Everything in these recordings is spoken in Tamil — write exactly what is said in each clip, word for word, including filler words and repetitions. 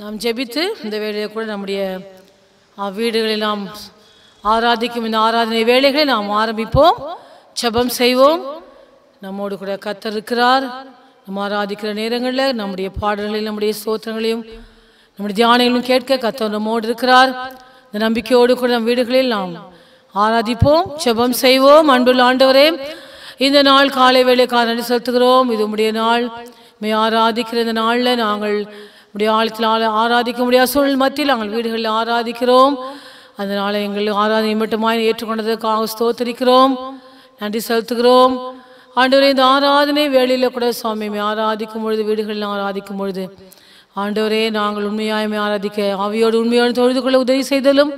நாம் ஜெபித்து இந்த வேளையிலே கூட நம்முடைய வீடுகளில் நாம் ஆராதிக்கும் இந்த ஆராதனை வேளைகளை நாம் ஆரம்பிப்போம், ஜெபம் செய்வோம். நம்மோடு கூட கர்த்தர் இருக்கிறார். நம்ம ஆராதிக்கிற நேரங்களில் நம்முடைய பாடல்களையும் நம்முடைய ஸ்தோத்திரங்களையும் நம்முடைய தியானங்களையும் கேட்க கர்த்தர் நம்மோடு இருக்கிறார். இந்த நம்பிக்கையோடு கூட நம் வீடுகளில் நாம் ஆராதிப்போம், ஜெபம் செய்வோம். அன்புள்ள ஆண்டவரே, இந்த நாள் காலை வேளைக்காக நன்றி செலுத்துகிறோம். இது உம்முடைய நாள், மே ஆராதிக்கிற இந்த நாளில் நாங்கள் உடைய ஆழத்தில் ஆராதிக்க முடியாத சூழல் மத்தியில் நாங்கள் வீடுகளில் ஆராதிக்கிறோம். அந்த நாளை எங்கள் ஆராதனை மட்டுமாய் ஏற்றுக்கொண்டதுக்காக ஸ்தோத்திரிக்கிறோம், நன்றி செலுத்துகிறோம். ஆண்டவரே, இந்த ஆராதனை வேளையில் கூட சுவாமி மே ஆராதிக்கும் பொழுது வீடுகளில் ஆராதிக்கும் பொழுது ஆண்டவரே, நாங்கள் உண்மையாயுமே ஆராதிக்க ஆவியோடு உண்மையோடு தொழுது கொள்ள உதவி செய்தலும்,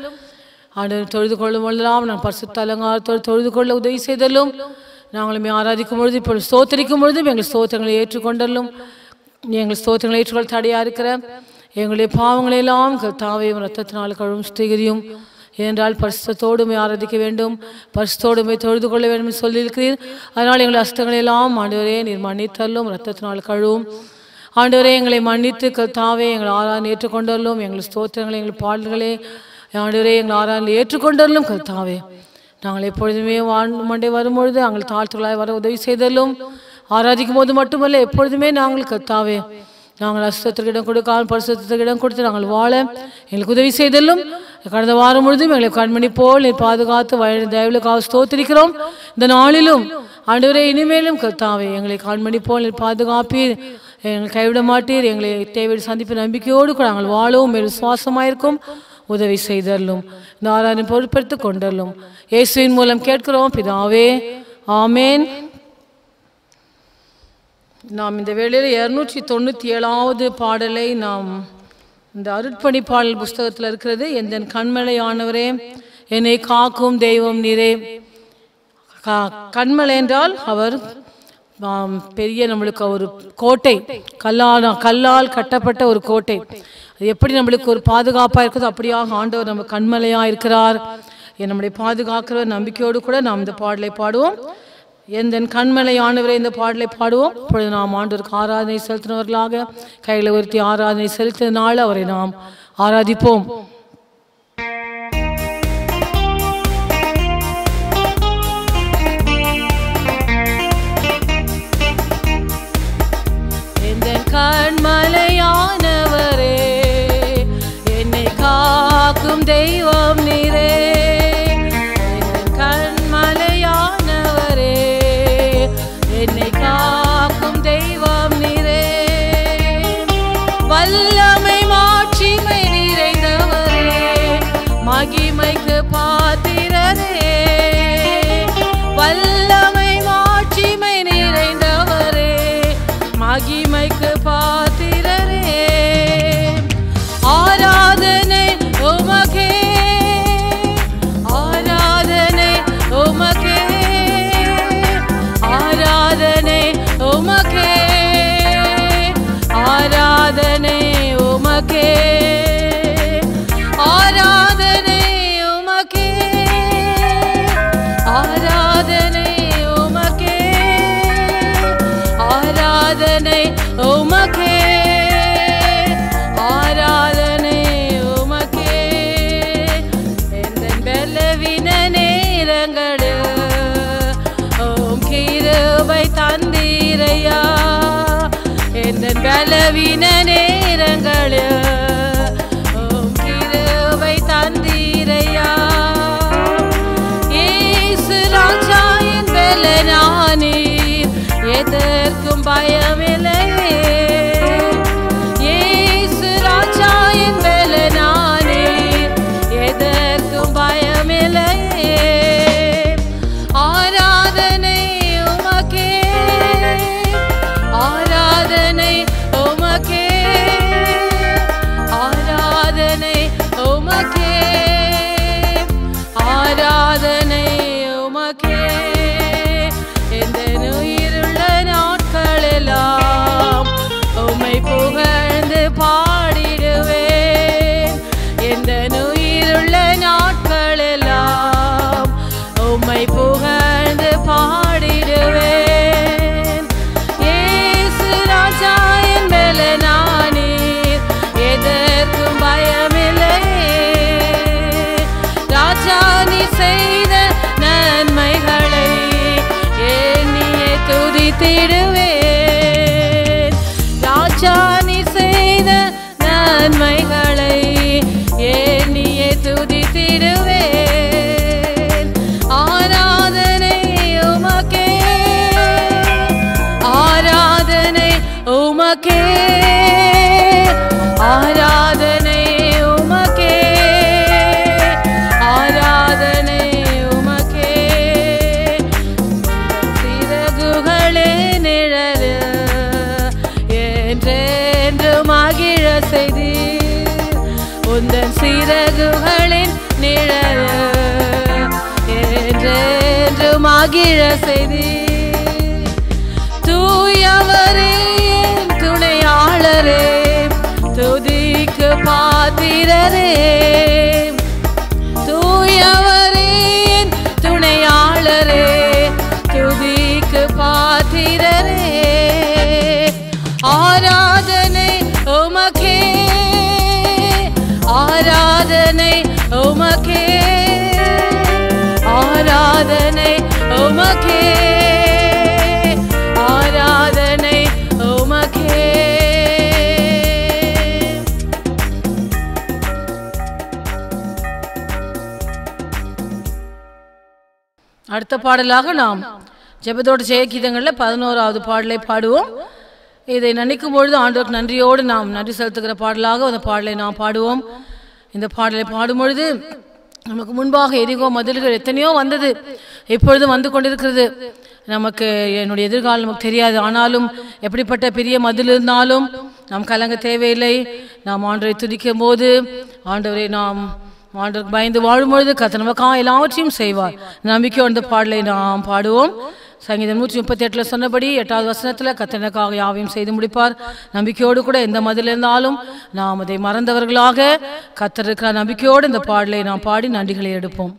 ஆண்டவர் தொழுது கொள்ளும் பொழுதெல்லாம் நான் பரிசுத்த அலங்காரத்தோடு தொழுது கொள்ள உதவி செய்தலும், நாங்களுமே ஆராதிக்கும் பொழுது இப்போ ஸ்தோத்திரிக்கும் பொழுதும் எங்கள் ஸ்தோத்திரங்களை ஏற்றுக்கொண்டலும், எங்கள் ஸ்தோத்திரங்களை ஏற்றுக்கொள்ள தடையாக இருக்கிற எங்களுடைய பாவங்களெல்லாம் தாவையும் ரத்தத்தினால் கழுவும் ஸ்திகரியும் என்றால் பரிசுத்தோடுமே ஆராதிக்க வேண்டும், பரிசுத்தோடுமே தொழுது கொள்ள வேண்டும் என்று சொல்லியிருக்கிறீர். அதனால் எங்கள் அஸ்தங்களையெல்லாம் ஆண்டவரே நீர் மன்னித்தல்லும், ரத்தத்தினால் கழுவும். ஆண்டவரே, எங்களை மன்னித்து தாவே எங்கள் ஆராதனை ஏற்றுக்கொண்டலும், எங்கள் ஸ்தோத்திரங்களை எங்கள் பாடல்களே ஆண்டவரே எங்கள் ஆராதனை ஏற்றுக்கொண்டலும் கர்த்தாவே, நாங்கள் எப்பொழுதுமே மண்டே வரும்பொழுது நாங்கள் தாழ்த்துகளாய் வர உதவி செய்தலும், ஆராதிக்கும் போது மட்டுமல்ல எப்பொழுதுமே நாங்கள் கர்த்தாவே நாங்கள் அசுத்தத்திற்கு இடம் கொடுக்காமல் பரிசுத்தத்திற்கு இடம் கொடுத்து நாங்கள் வாழ எங்களுக்கு உதவி செய்தலும், கடந்த வாரம் முழுதும் எங்களை கண்மணி போல் நீ பாதுகாத்து தயவுகளுக்காக ஸ்தோத்திரிக்கிறோம். இந்த நாளிலும் ஆண்டவரே இனிமேலும் கர்த்தாவே எங்களை கண்மணி போல் நீ பாதுகாப்பீர், எங்களை கைவிட மாட்டீர். எங்களை தேவையை சந்திப்பு நம்பிக்கையோடு கூட நாங்கள் வாழவும் மேலும் சுவாசமாயிருக்கும் உதவி செய்தலும், இந்த ஆராதனை பொருட்படுத்திக் கொண்டலும் இயேசுவின் மூலம் கேட்கிறோம் பிதாவே, ஆமேன். நாம் இந்த வேளையில் இருநூற்றி தொண்ணூற்றி ஏழாவது பாடலை நாம் இந்த அருட்பணி பாடல் புஸ்தகத்தில் இருக்கிறது. எந்த கண்மலையானவரே என்னை காக்கும் தெய்வம் நீரே. கண்மலை என்றால் அவர் பெரிய நம்மளுக்கு ஒரு கோட்டை, கல்லான கல்லால் கட்டப்பட்ட ஒரு கோட்டை. அது எப்படி நம்மளுக்கு ஒரு பாதுகாப்பாக இருக்குதோ அப்படியாக ஆண்டவர் நம்ம கண்மலையாக இருக்கிறார். நம்மளை பாதுகாக்கிற நம்பிக்கையோடு கூட நாம் இந்த பாடலை பாடுவோம். எந்த கண்மலையானவரை இந்த பாடலை பாடுவோம். இப்பொழுது நாம் ஆண்டவருக்கு ஆராதனை செலுத்தினவர்களாக கைகளை உயர்த்தி ஆராதனை செலுத்தினால் அவரை நாம் ஆராதிப்போம். எந்த கண்மலையானவரே என்னை காக்கும் தெய்வம் நீரே, பலவீன நேரங்கள் ஓம் கிருபை தந்தீரையா. இயேசு ராஜா என் பலனானே, எதற்கும் பயமில்லையே. இயேசு ராஜா என் பலனானே, எதற்கும் பயமில்லையே. ஆராதனை உமக்கே, ஆராதனை உமக்கே, ஆராதனை உமக்கே, ஆராதனை உமக்கே. எந்த உயிருள்ள நாட்களெல்லாம் கூந்தன் சிறகுகளின் நிழல் என்று மகிழ செய்தி தூயவரே துணையாளரே துதிக்கு பாத்திரரே தூயவரே துணையாளரே துதிக்கு பாத்திரரே ஆராதனை உமக்கே ஆராதனை உமக்கே ஆராதனை உமக்கே ஆராதனை உமக்கே அடுத்த பாடலாக நாம் ஜெபத்தோடு ஜெய கீதங்களில் பதினோராவது பாடலை பாடுவோம். இதை நினைக்கும் பொழுது ஆண்டவருக்கு நன்றியோடு நாம் நன்றி செலுத்துகிற பாடலாக அந்த பாடலை நாம் பாடுவோம். இந்த பாடலை பாடும்பொழுது நமக்கு முன்பாக எரிகோ மதில்கள் எத்தனையோ வந்தது, இப்பொழுது வந்து கொண்டிருக்கிறது. நமக்கு என்னுடைய எதிர்காலம் நமக்கு தெரியாது, ஆனாலும் எப்படிப்பட்ட பெரிய மதில் இருந்தாலும் நாம் கலங்க தேவையில்லை. நாம் ஆண்டவரை துதிக்கும் போது, ஆண்டவரை நாம் ஆண்டவருக்கு பயந்து வாழும்பொழுது கர்த்தர் நமக்காக எல்லாவற்றையும் செய்வார். நம்பிக்கையோடு அந்த பாடலை நாம் பாடுவோம். சங்கீதம் நூற்றி முப்பத்தி எட்டுல சொன்னபடி எட்டாவது வசனத்துல கர்த்தருக்காக யாவையும் செய்து முடிப்பார். நம்பிக்கையோடு கூட எந்த மதில் இருந்தாலும் நாம் அதை மறந்தவர்களாக கர்த்தருக்கு நம்பிக்கையோடு இந்த பாடலை நாம் பாடி நன்றிகளை எடுப்போம்.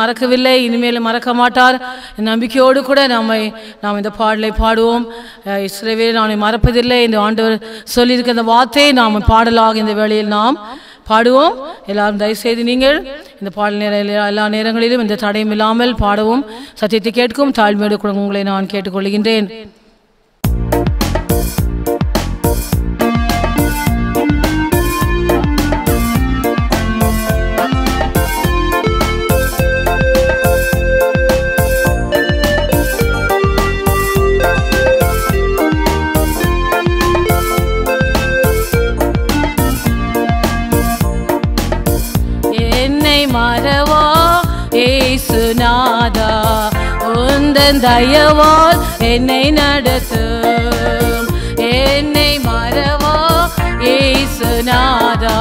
மறக்கவில்லை, இனிமேலும் மறக்க மாட்டார். நம்பிக்கையோடு கூட நம்மை நாம் இந்த பாடலை பாடுவோம். இஸ்ரவேல் நானை மறப்பதில்லை இந்த ஆண்டவர் சொல்லியிருக்க இந்த வார்த்தையை நாம் பாடலாக இந்த வேளையில் நாம் பாடுவோம். எல்லாரும் தயவுசெய்து நீங்கள் இந்த பாடல் நேர எல்லா நேரங்களிலும் இந்த தடையும் இல்லாமல் பாடவும் சத்தியத்தை கேட்கும் தாழ்மையோடு கூட உங்களை நான் கேட்டுக்கொள்கின்றேன். தயவால் என்னை நடத்தும் என்னை மறவா இயேசுநாதா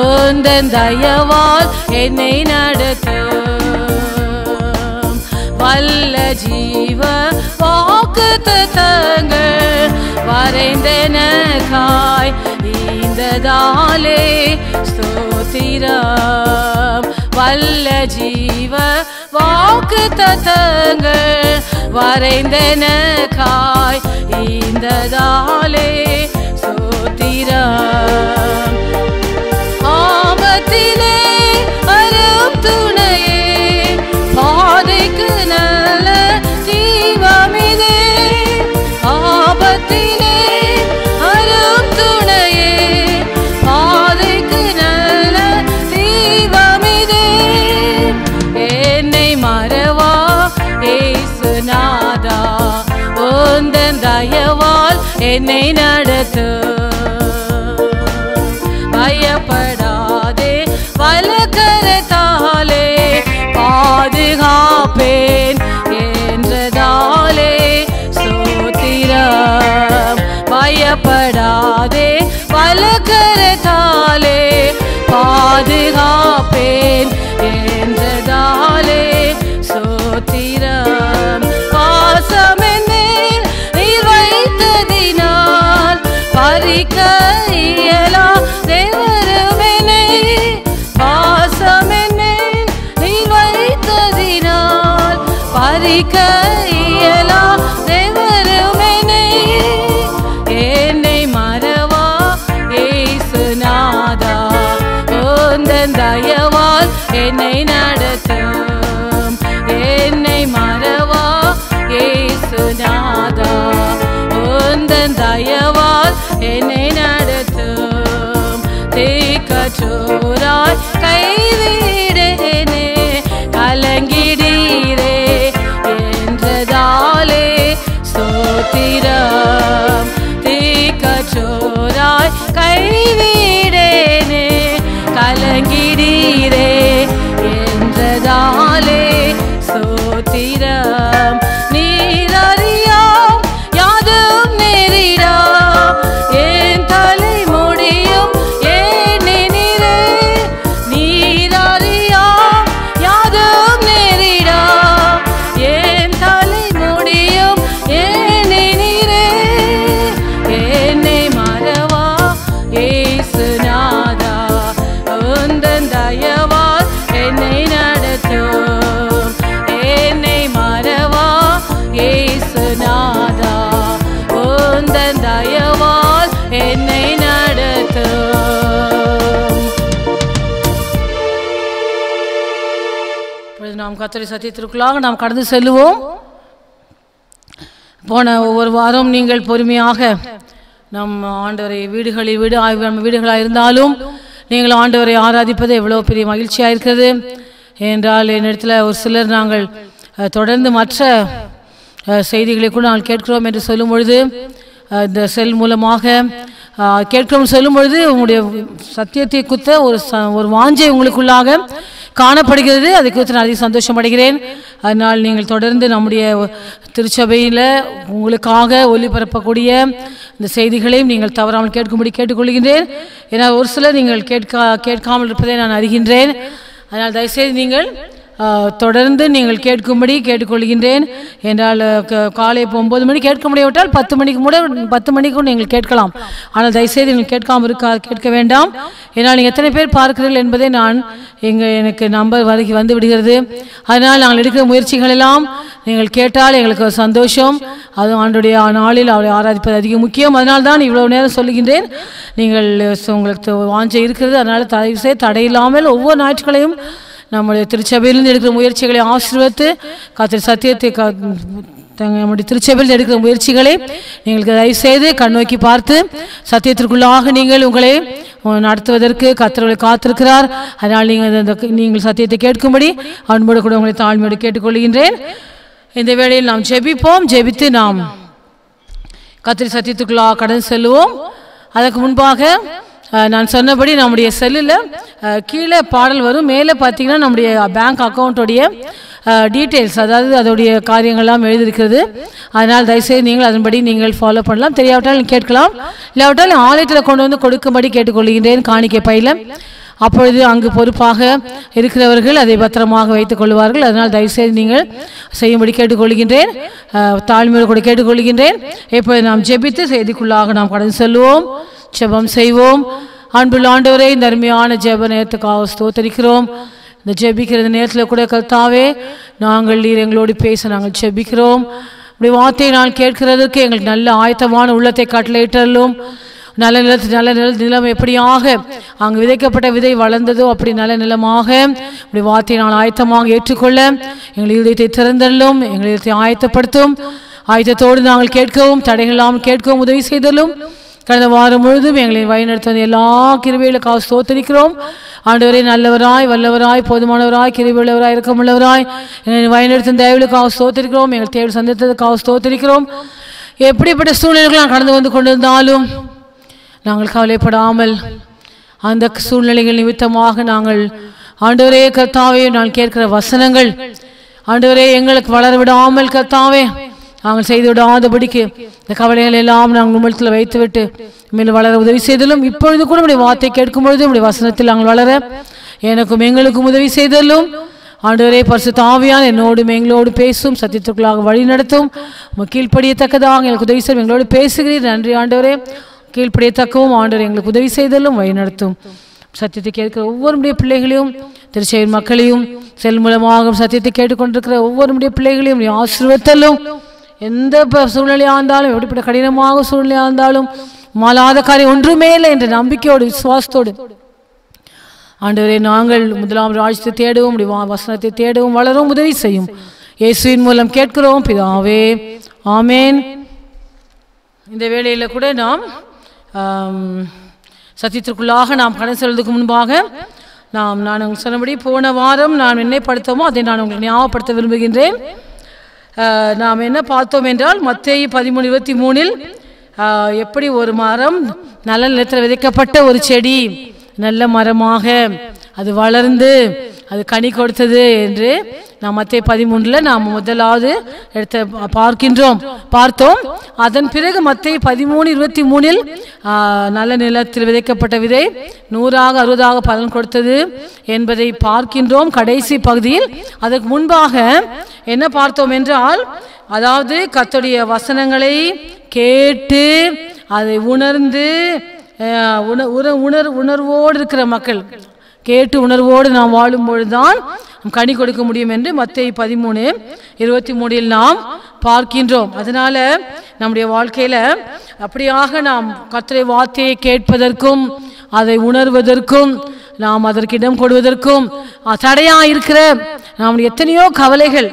உந்தன் தயவால் என்னை நடத்தும் வல்ல ஜீவ வாக்குத்தத்தங்கள் வரைந்தனக்காய் ஈந்ததாலே ஸ்தோத்திரம் வல்ல ஜீவ வாக்குத்தத்தங்கள் வரைந்தனக்காய் ஈந்ததாலே ஸ்தோத்திரம் ஆபத்திலே அரும் துணையே பாதைக்கு நல்ல ஜீவமிதே ஆபத்திலே அரும் துணையே பாதைக்கு நல்ல ஜீவமிதே என்னை மறவா ஏசுநாதா உந்தன் தயவால் என்னை நடத்து படாதே வலக்கரத்தாலே பாதுகாப்பேன் என்றதாலே சோத்திரம் பாசம் என்னை நீர் வைத்ததினால் பறிக்க இயலா தேவருமெனை பாசம் என்னை நீர் வைத்ததினால் பறிக்க இயலா தயவால் என்னை நடத்தும் என்னை மறவா ஏசுநாதா உந்தன் தயவால் என்னை நடத்தும் தீக்கச்சோராய் கைவிடேனே கலங்கிடீரே என்றதாலே ஸ்தோத்திரம் தீக்கச்சோராய் கைவிடேனே கலங்கிடீரே என்றதாலே ஸ்தோத்திரம் நீரறியா யாதும் நேரிடா என் தலை முடியும் ஏன் நினைவே நீரறியா யாதும் நேரிடா என் தலை முடியும் ஏன் நினைவே என்னை மறவா ஏசுநாதா உந்தன் தயவால் என்னை நடத்தும் என்னை மறவா ஏசுநாதா உந்தன் தயவால் என்னை நடத்தும் நாம் கர்த்தருடைய சத்தியத்திற்குள்ளாக நாம் கடந்து செல்லுவோம். போன ஒவ்வொரு வாரம் நீங்கள் பொறுமையாக நம் ஆண்டவரை வீடுகளை வீடு நம்ம வீடுகளாக இருந்தாலும் நீங்கள் ஆண்டவரை ஆராதிப்பது எவ்வளோ பெரிய மகிழ்ச்சியாக இருக்கிறது என்றால் என்னிடத்தில் ஒரு சிலர் நாங்கள் தொடர்ந்து மற்ற செய்திகளை கூட நாங்கள் கேட்கிறோம் என்று சொல்லும் பொழுது இந்த செல் மூலமாக கேட்கிறோம் சொல்லும் பொழுது உங்களுடைய சத்தியத்தை குறித்த ஒரு ச ஒரு வாஞ்சை உங்களுக்குள்ளாக காணப்படுகிறது. அதை குறித்து நான் அதிக சந்தோஷம் அடைகிறேன். அதனால் நீங்கள் தொடர்ந்து நம்முடைய திருச்சபையில் உங்களுக்காக ஒளிபரப்பக்கூடிய இந்த செய்திகளையும் நீங்கள் தவறாமல் கேட்கும்படி கேட்டுக்கொள்கின்றேன். ஏன்னா ஒரு சிலர் நீங்கள் கேட்கா கேட்காமல் இருப்பதை நான் அறிகின்றேன். அதனால் தயவுசெய்து நீங்கள் தொடர்ந்து நீங்கள் கேட்கும்படி கேட்டுக்கொள்கின்றேன். என்றால் காலை இப்போ ஒம்பது மணி கேட்க முடியாவிட்டால் பத்து மணிக்கு கூட பத்து மணிக்கும் நீங்கள் கேட்கலாம். ஆனால் தயவுசெய்து நீங்கள் கேட்காமல் இருக்கா கேட்க வேண்டாம். ஏன்னால் நீங்கள் எத்தனை பேர் பார்க்கிறீர்கள் என்பதை நான் எங்கள் எனக்கு நம்பர் வரைக்கு வந்து விடுகிறது. அதனால் நாங்கள் எடுக்கிற முயற்சிகளெல்லாம் நீங்கள் கேட்டால் எங்களுக்கு சந்தோஷம். அது ஆண்டுடைய நாளில் அவளை ஆராதிப்பது அதிகம் முக்கியம். அதனால்தான் இவ்வளோ நேரம் சொல்லுகின்றேன். நீங்கள் உங்களுக்கு வாஞ்சை இருக்கிறது. அதனால் தயவுசெய்து தடையில்லாமல் ஒவ்வொரு நாட்களையும் நம்முடைய திருச்சபையிலிருந்து எடுக்கிற முயற்சிகளை ஆசீர்வதித்து கர்த்தர் சத்தியத்தை நம்முடைய திருச்சபையில் எடுக்கிற முயற்சிகளை நீங்கள் தயவுசெய்து கண்ணோக்கி பார்த்து சத்தியத்திற்குள்ளாக நீங்கள் உங்களை நடத்துவதற்கு கர்த்தர் காத்திருக்கிறார். அதனால் நீங்கள் நீங்கள் சத்தியத்தை கேட்கும்படி அன்போடு கூட உங்களை தாழ்மையோடு கேட்டுக்கொள்கின்றேன். இந்த வேளையில் நாம் ஜெபிப்போம். ஜெபித்து நாம் கர்த்தர் சத்தியத்துக்குள்ளாக கடந்து செல்வோம். அதற்கு முன்பாக நான் சொன்னபடி நம்முடைய செல்லில் கீழே பாடல் வரும். மேலே பார்த்தீங்கன்னா நம்முடைய பேங்க் அக்கௌண்ட்டோடைய details அதாவது அதோடைய காரியங்கள் எல்லாம் எழுதி இருக்குது அதனால தயவுசெய்து நீங்கள் அதன்படி நீங்கள் ஃபாலோ பண்ணலாம் தெரியாவிட்டால் நீங்கள் கேட்கலாம் இல்லாவிட்டால் ஆலயத்துல கொண்டு வந்து கொடுக்கும்படி கேட்டுக்கொள்கிறேன் காணிக்கை பையில அப்பொழுது அங்கு பொறுப்பாக இருக்கிறவர்கள் அதை பத்திரமாக வைத்துக் கொள்வார்கள் அதனால் தயவுசெய்து நீங்கள் செய்யும்படி கேட்டுக்கொள்கிறேன் தாழ்மையோடு கூட கேட்டுக்கொள்கிறேன் இப்பொழுது நாம் ஜெபித்து செய்திக்குள்ளாக நாம் கடந்து செல்வோம் ஜெபம் செய்வோம் அன்புள்ள ஆண்டவரே இந்த அருமையான ஜெப நேரத்துக்காக ஸ்தோத்திரிக்கிறோம் இந்த ஜெபிக்கிற நேரத்தில் கூட கர்த்தாவே நாங்கள் நீர் எங்களோடு பேச நாங்கள் ஜெபிக்கிறோம் இப்படி வார்த்தையை நான் கேட்கிறதுக்கு எங்களுக்கு நல்ல ஆயத்தமான உள்ளத்தை கட்டளையிட்டலும் நல்ல நில நல்ல நில நிலம் எப்படியாக அங்கு விதைக்கப்பட்ட விதை வளர்ந்ததோ அப்படி நல்ல நிலமாக இப்படி வார்த்தையை நான் ஆயத்தமாக ஏற்றுக்கொள்ள எங்கள் இதயத்தை திறந்தள்ளும் எங்கள் இதயத்தை ஆயத்தப்படுத்தும் ஆயத்தத்தோடு நாங்கள் கேட்கவும் தடைகளாமல் கேட்கவும் உதவி செய்தலும் கடந்த வாரம் முழுதும் எங்களை வழிநடத்த எல்லா கிருபைகளுக்காக ஸ்தோத்திரிக்கிறோம் ஆண்டவரே நல்லவராய் வல்லவராய் போதுமானவராய் கிருபையுள்ளவராய் இருக்கமுள்ளவராய் எங்களை வழிநடத்தும் தேவனுக்காக ஸ்தோத்திரிக்கிறோம் எங்கள் தேவை சந்தித்ததுக்காக ஸ்தோத்திரிக்கிறோம் எப்படிப்பட்ட சூழ்நிலைகள் நான் கடந்து வந்து கொண்டிருந்தாலும் நாங்கள் கவலைப்படாமல் அந்த சூழ்நிலைகள் நிமித்தமாக நாங்கள் ஆண்டவரே கர்த்தாவே நான் கேட்கிற வசனங்கள் ஆண்டவரே எங்களுக்கு வளர விடாமல் கர்த்தாவே நாங்கள் செய்து விடாதபடிக்கு இந்த கவலைகள் எல்லாம் நாங்கள் உமிழ்த்தில் வைத்துவிட்டு மேலும் வளர உதவி செய்தலும் இப்பொழுது கூட நம்முடைய வார்த்தை கேட்கும் பொழுது நம்முடைய வசனத்தில் நாங்கள் வளர எனக்கும் எங்களுக்கும் உதவி செய்தலும் ஆண்டவரே பரிசுத்த ஆவியான் என்னோடும் எங்களோடு பேசும் சத்தியத்திற்குள்ளாக வழி நடத்தும் கீழ்ப்படியத்தக்கதாக எங்களுக்கு உதவி செய்யும் எங்களோடு பேசுகிறீர் நன்றி ஆண்டவரே கீழ்ப்படியத்தக்கவும் ஆண்டவர் எங்களுக்கு உதவி செய்தலும் வழி நடத்தும் சத்தியத்தை கேட்கிற ஒவ்வொருடைய பிள்ளைகளையும் திருச்செயல் மக்களையும் செல் மூலமாக சத்தியத்தை கேட்டுக்கொண்டிருக்கிற ஒவ்வொருடைய பிள்ளைகளையும் ஆசீர்வதித்தலும் எந்த சூழ்நிலையாக இருந்தாலும் எப்படிப்பட்ட கடினமாக சூழ்நிலையாக இருந்தாலும் மாலாத காரியம் ஒன்றுமே இல்லை என்ற நம்பிக்கையோடு விசுவாசத்தோடு ஆண்டவரே நாங்கள் முதலாம் ராஜ்யத்தை தேடவும் வசனத்தை தேடவும் வளரவும் உதவி செய்யும் இயேசுவின் மூலம் கேட்கிறோம் பிதாவே ஆமேன் இந்த வேளையில் கூட நாம் சத்தியத்திற்குள்ளாக நாம் கடந்து செல்வதற்கு முன்பாக நாம் நான் உங்களுக்கு சொன்னபடி போன வாரம் நான் என்ன படித்தோமோ அதை நான் உங்களுக்கு ஞாபகப்படுத்த விரும்புகின்றேன் நாம் என்ன பார்த்தோம் என்றால் மத்தேயு பதிமூணு இருபத்தி மூணில் எப்படி ஒரு மரம் நல்ல நிலத்தில் விதைக்கப்பட்ட ஒரு செடி நல்ல மரமாக அது வளர்ந்து அது கனி கொடுத்தது என்று நாம் மத்தேயு பதிமூணுல நாம் முதலாவது எடுத்து பார்க்கின்றோம் பார்த்தோம் அதன் பிறகு மத்தேயு பதிமூணு இருபத்தி மூணில் நல்ல நிலத்தில் விதைக்கப்பட்ட விதை நூறாக அறுபதாக பலன் கொடுத்தது என்பதை பார்க்கின்றோம் கடைசி பகுதியில் அதற்கு முன்பாக என்ன பார்த்தோம் என்றால் அதாவது கர்த்தருடைய வசனங்களை கேட்டு அதை உணர்ந்து உணர் உணர் உணர்வோடு இருக்கிற மக்கள் கேட்டு உணர்வோடு நாம் வாழும்பொழுதுதான் கனி கொடுக்க முடியும் என்று மத்தேயு பதிமூணு இருபத்தி மூணில் நாம் பார்க்கின்றோம் அதனால நம்முடைய வாழ்க்கையில அப்படியாக நாம் கர்த்தருடைய வார்த்தையை கேட்பதற்கும் அதை உணர்வதற்கும் நாம் அதற்கு இடம் கொடுவதற்கும் தடையா இருக்கிற நம்முடைய எத்தனையோ கவலைகள்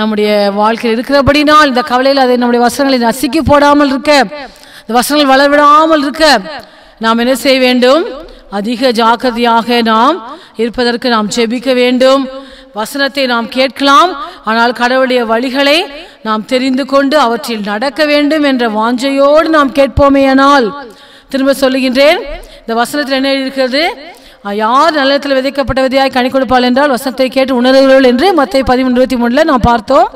நம்முடைய வாழ்க்கையில் இருக்கிறபடினால் இந்த கவலையில் அதை நம்முடைய வசனங்களை நசுக்கி போடாமல் இருக்க இந்த வசனங்கள் வளர்விடாமல் இருக்க நாம் என்ன செய்ய வேண்டும் அதிக ஜாக்கிரதையாக நாம் இருப்பதற்கு நாம் ஜெபிக்க வேண்டும் வசனத்தை நாம் கேட்கலாம் ஆனால் கடவுளுடைய வழிகளை நாம் தெரிந்து கொண்டு அவற்றில் நடக்க வேண்டும் என்ற வாஞ்சையோடு நாம் கேட்போமேயானால் திரும்ப சொல்லுகின்றேன் இந்த வசனத்தில் என்ன இருக்கிறது யார் நல்லத்தில் விதைக்கப்பட்ட விதையாய் கனி கொடுப்பாள் என்றால் வசனத்தை கேட்டு உணர்வுகள் என்று மத்தேயு பதிமூணு இருபத்தி மூணுல நாம் பார்த்தோம்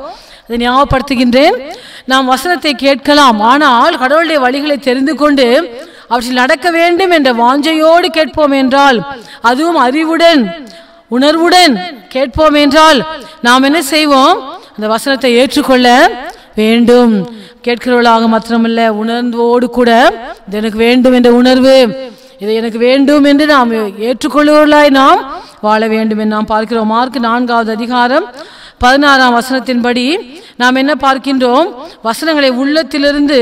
அதை ஞாபகப்படுத்துகின்றேன் நாம் வசனத்தை கேட்கலாம் ஆனால் கடவுளுடைய வழிகளை தெரிந்து கொண்டு அவற்றில் நடக்க வேண்டும் என்ற வாஞ்சையோடு கேட்போம் என்றால் அதுவும் அறிவுடன் உணர்வுடன் கேட்போம் என்றால் நாம் என்ன செய்வோம் அந்த வசனத்தை ஏற்றுக்கொள்ள வேண்டும் கேட்கிறவர்களாக மாத்திரமல்ல உணர்வோடு கூட இது எனக்கு வேண்டும் என்ற உணர்வு இதை எனக்கு வேண்டும் என்று நாம் ஏற்றுக்கொள்வர்களாய் நாம் வாழ வேண்டும் என்று நாம் பார்க்கிறோம் மார்க் நான்காவது அதிகாரம் பதினாறாம் வசனத்தின்படி நாம் என்ன பார்க்கின்றோம் வசனங்களை உள்ளத்திலிருந்து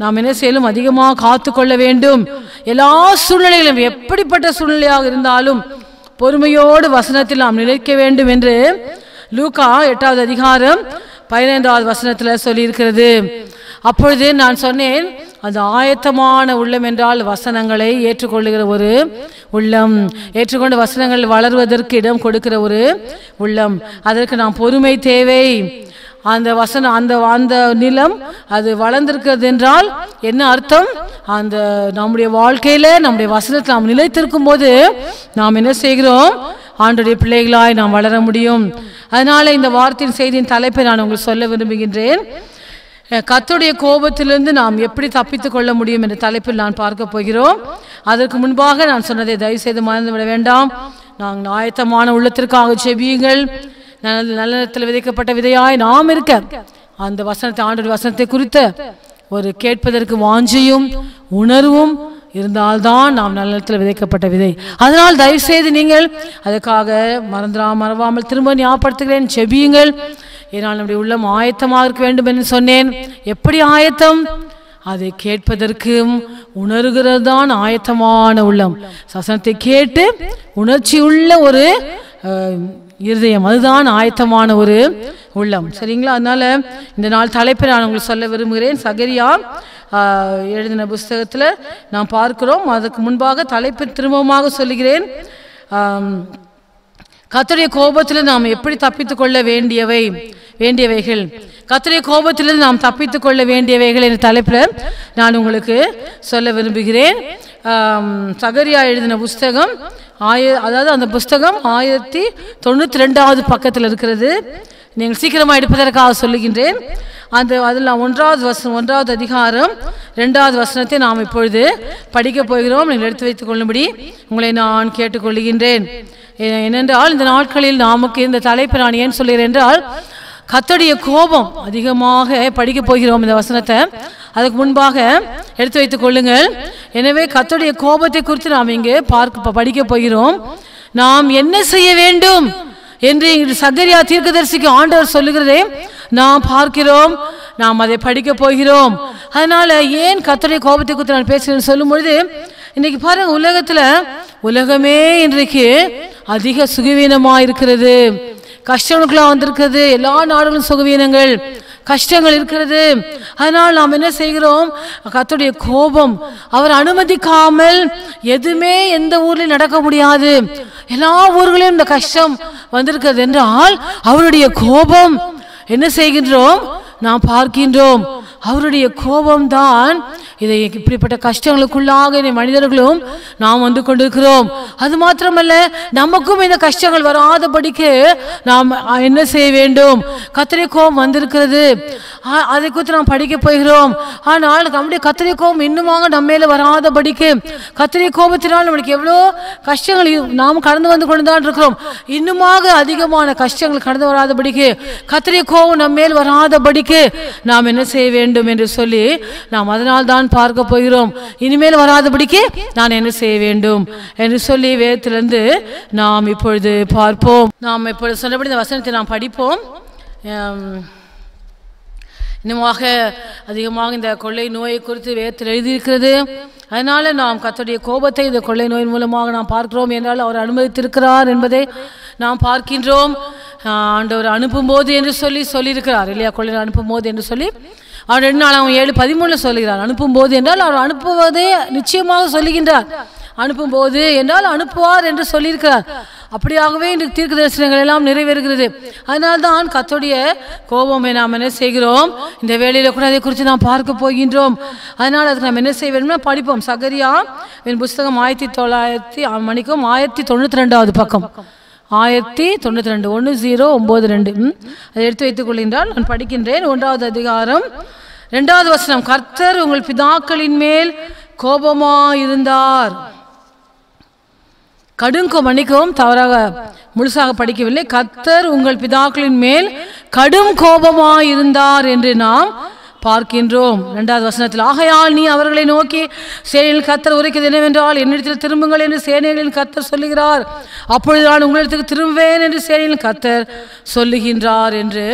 நாம் என்ன செய்யலும் அதிகமாக காத்து கொள்ள வேண்டும் எல்லா சூழ்நிலைகளும் எப்படிப்பட்ட சூழ்நிலையாக இருந்தாலும் பொறுமையோடு வசனத்தில் நாம் நிலைக்க வேண்டும் என்று லூக்கா எட்டாவது அதிகாரம் பதினைந்தாவது வசனத்தில் சொல்லியிருக்கிறது அப்பொழுது நான் சொன்னேன் அந்த ஆயத்தமான உள்ளம் என்றால் வசனங்களை ஏற்றுக்கொள்ளுகிற ஒரு உள்ளம் ஏற்றுக்கொண்டு வசனங்கள் வளர்வதற்கு இடம் கொடுக்கிற ஒரு உள்ளம் அதற்கு நாம் பொறுமை தேவை அந்த வசனம் அந்த அந்த நிலம் அது வளர்ந்திருக்கிறது என்றால் என்ன அர்த்தம் அந்த நம்முடைய வாழ்க்கையில நம்முடைய வசனத்தில் நாம் நிலைத்திருக்கும் போது நாம் என்ன செய்கிறோம் ஆண்டவரே பிள்ளைகளாய் நாம் வளர முடியும். அதனால இந்த வார்த்தையின் செய்தியின் தலைப்பை நான் உங்களுக்கு சொல்ல விரும்புகிறேன். கர்த்தருடைய கோபத்திலிருந்து நாம் எப்படி தப்பித்துக் கொள்ள முடியும் என்ற தலைப்பில் நான் பார்க்க போகிறோம். அதற்கு முன்பாக நான் சொன்னதை தயவு செய்து மறந்துவிட வேண்டாம். நாங்கள் ஆயத்தமான உள்ளத்திற்காக செபியுங்கள். நல்ல நேரத்தில் விதைக்கப்பட்ட விதையாய் நாம் இருக்க அந்த வசனத்தை ஆண்டவர் வசனத்தை குறித்த ஒரு கேட்பதற்கு வாஞ்சியும் உணர்வும் இருந்தால்தான் நாம் நல்ல நேரத்தில் விதைக்கப்பட்ட விதை. அதனால் தயவுசெய்து நீங்கள் அதுக்காக மறந்துடா மறவாமல் திரும்ப ஞாபகப்படுத்துகிறேன், செபியுங்கள். ஏனால் நம்முடைய உள்ளம் ஆயத்தமாக இருக்க வேண்டும் என்று சொன்னேன். எப்படி ஆயத்தம்? அதை கேட்பதற்கும் உணர்கிறது தான் ஆயத்தமான உள்ளம். சசனத்தை கேட்டு உணர்ச்சி உள்ள ஒரு இருதயம், அதுதான் ஆயத்தமான ஒரு உள்ளம். சரிங்களா? அதனால இந்த நாள் தலைப்பை நான் உங்களுக்கு சொல்ல விரும்புகிறேன். சகரியா எழுதின புஸ்தகத்தில் நாம் பார்க்கிறோம். அதுக்கு முன்பாக தலைப்பை திரும்பமாக சொல்லுகிறேன். கர்த்தருடைய கோபத்தில் நாம் எப்படி தப்பித்துக் கொள்ள வேண்டியவை வேண்டியவைகள் கர்த்தருடைய கோபத்திலிருந்து நாம் தப்பித்துக் கொள்ள வேண்டியவைகள் என்ற தலைப்பில் நான் உங்களுக்கு சொல்ல விரும்புகிறேன். சகரியா எழுதின புஸ்தகம் ஆய அதாவது அந்த புஸ்தகம் ஆயிரத்தி தொண்ணூற்றி ரெண்டாவது பக்கத்தில் இருக்கிறது. நீங்கள் சீக்கிரமாக எடுப்பதற்காக சொல்லுகின்றேன். அந்த அதில் நான் ஒன்றாவது வசனம் ஒன்றாவது அதிகாரம் ரெண்டாவது வசனத்தை நாம் இப்பொழுது படிக்கப் போகிறோம். நீங்கள் எடுத்து வைத்துக் கொள்ளும்படி உங்களை நான் கேட்டுக்கொள்கின்றேன். ஏனென்றால் இந்த நாட்களில் நமக்கு இந்த தலைப்பை நான் ஏன் சொல்கிறேன் என்றால் கர்த்தருடைய கோபம் அதிகமாக படிக்க போகிறோம் இந்த வசனத்தை. அதுக்கு முன்பாக எடுத்து வைத்துக் கொள்ளுங்கள். எனவே கர்த்தருடைய கோபத்தை குறித்து நாம் இங்கே பார்க்க படிக்க போகிறோம். நாம் என்ன செய்ய வேண்டும் என்று சகரியா தீர்க்கதரிசிக்கு ஆண்டவர் சொல்லுகிறதே நாம் பார்க்கிறோம். நாம் அதை படிக்க போகிறோம். அதனால ஏன் கர்த்தருடைய கோபத்தை குறித்து நான் பேசுகிறேன்னு சொல்லும் பொழுது இன்னைக்கு பாருங்க, உலகத்துல உலகமே இன்றைக்கு அதிக சுகவீனமாயிருக்கிறது. கஷ்டங்களுக்குலாம் வந்திருக்கிறது. எல்லா நாடுகளும் சுகவீனங்கள் கஷ்டங்கள் இருக்கிறது. அதனால் நாம் என்ன செய்கிறோம்? கர்த்தருடைய கோபம் அவர் அனுமதிக்காமல் எதுவுமே எந்த ஊர்லையும் நடக்க முடியாது. எல்லா ஊர்களையும் இந்த கஷ்டம் வந்திருக்கிறது என்றால் அவருடைய கோபம் என்ன செய்கின்றோம் நாம் பார்க்கின்றோம். அவருடைய கோபம்தான் இதை இப்படிப்பட்ட கஷ்டங்களுக்குள்ளாக மனிதர்களும் நாம் வந்து கொண்டிருக்கிறோம். அது மாத்திரமல்ல, நமக்கும் இந்த கஷ்டங்கள் வராதபடிக்கு நாம் என்ன செய்ய வேண்டும்? கர்த்தருடைய கோபம் வந்திருக்கிறது, அதை குறித்து நாம் படிக்க போகிறோம். ஆனால் நம்முடைய கர்த்தருடைய கோபம் இன்னுமாக நம்ம மேல வராதபடிக்கு, கர்த்தருடைய கோபத்தினால் நம்மளுக்கு எவ்வளோ கஷ்டங்கள் நாம் கடந்து வந்து கொண்டு தான் இருக்கிறோம், இன்னுமாக அதிகமான கஷ்டங்கள் கடந்து வராதபடிக்கு, கர்த்தருடைய கோபம் நம்ம மேல் வராதபடிக்கு நாம் என்ன செய்ய வேண்டும் என்று சொல்லி நாம் அதனால் தான் பார்க்க போகிறோம். இனிமேல் வராதபடிக்கு நான் என்ன செய்ய வேண்டும் என்று சொல்லி வேதத்திலிருந்து நாம் இப்பொழுது பார்ப்போம். நாம் இப்பொழுது சொன்னபடி இந்த வசனத்தை நாம் படிப்போம். இன்னுமாக அதிகமாக இந்த கொள்ளை நோயை குறித்து வேதத்தில் எழுதியிருக்கிறது. அதனால நாம் கர்த்தருடைய கோபத்தை இந்த கொள்ளை நோயின் மூலமாக நாம் பார்க்கிறோம். என்றால் அவர் அனுமதித்திருக்கிறார் என்பதை நாம் பார்க்கின்றோம். ஆண்டவர் அனுப்பும் போது என்று சொல்லி சொல்லியிருக்கிறார் இல்லையா? கொள்ளை அனுப்பும் போது என்று சொல்லி அவர் ரெண்டு நாள் அவன் ஏழு பதிமூணுல சொல்லுகிறார். அனுப்பும் போது என்றால் அவர் அனுப்புவதே நிச்சயமாக சொல்லுகின்றார். அனுப்பும் போது என்றால் அனுப்புவார் என்று சொல்லியிருக்கிறார். அப்படியாகவே இன்று தீர்க்க தரிசனங்கள் எல்லாம் நிறைவேறுகிறது. அதனால்தான் கர்த்தருடைய கோபமே நாம் என்ன செய்கிறோம் இந்த வேளையில கூட அதை குறித்து நாம் பார்க்க போகின்றோம். அதனால் அதுக்கு நாம் என்ன செய்ய வேண்டும்னா படிப்போம். சகரியா என் புஸ்தகம் ஆயிரத்தி தொள்ளாயிரத்தி மணிக்கும் ஆயிரத்தி தொண்ணூற்றி ரெண்டாவது பக்கம் ஆயிரத்தி தொண்ணூற்றி ரெண்டு ஒன்று ஜீரோ ஒன்பது ரெண்டு அதை எடுத்து வைத்துக் கொள்கின்றால் நான் படிக்கின்றேன். ஒன்றாவது அதிகாரம் ரெண்டாவது வசனம். கர்த்தர் உங்கள் பிதாக்களின் மேல் கோபமாயிருந்தார். கடுங்கோ மன்னிக்கவும் தவறாக முழுசாக படிக்கவில்லை. கர்த்தர் உங்கள் பிதாக்களின் மேல் கடும் கோபமாயிருந்தார் என்று நாம் பார்க்கின்றோம் இரண்டாவது வசனத்தில். ஆகையால் நீ அவர்களை நோக்கி சேனையில் கர்த்தர் உரைக்கிறது என்னவென்றால் என்னிடத்தில் திரும்புங்கள் என்று சேனைகளின் கர்த்தர் சொல்லுகிறார். அப்பொழுது நான் உங்களிடத்துக்கு திரும்புவேன் என்று சேனையின் கர்த்தர் சொல்லுகின்றார் என்று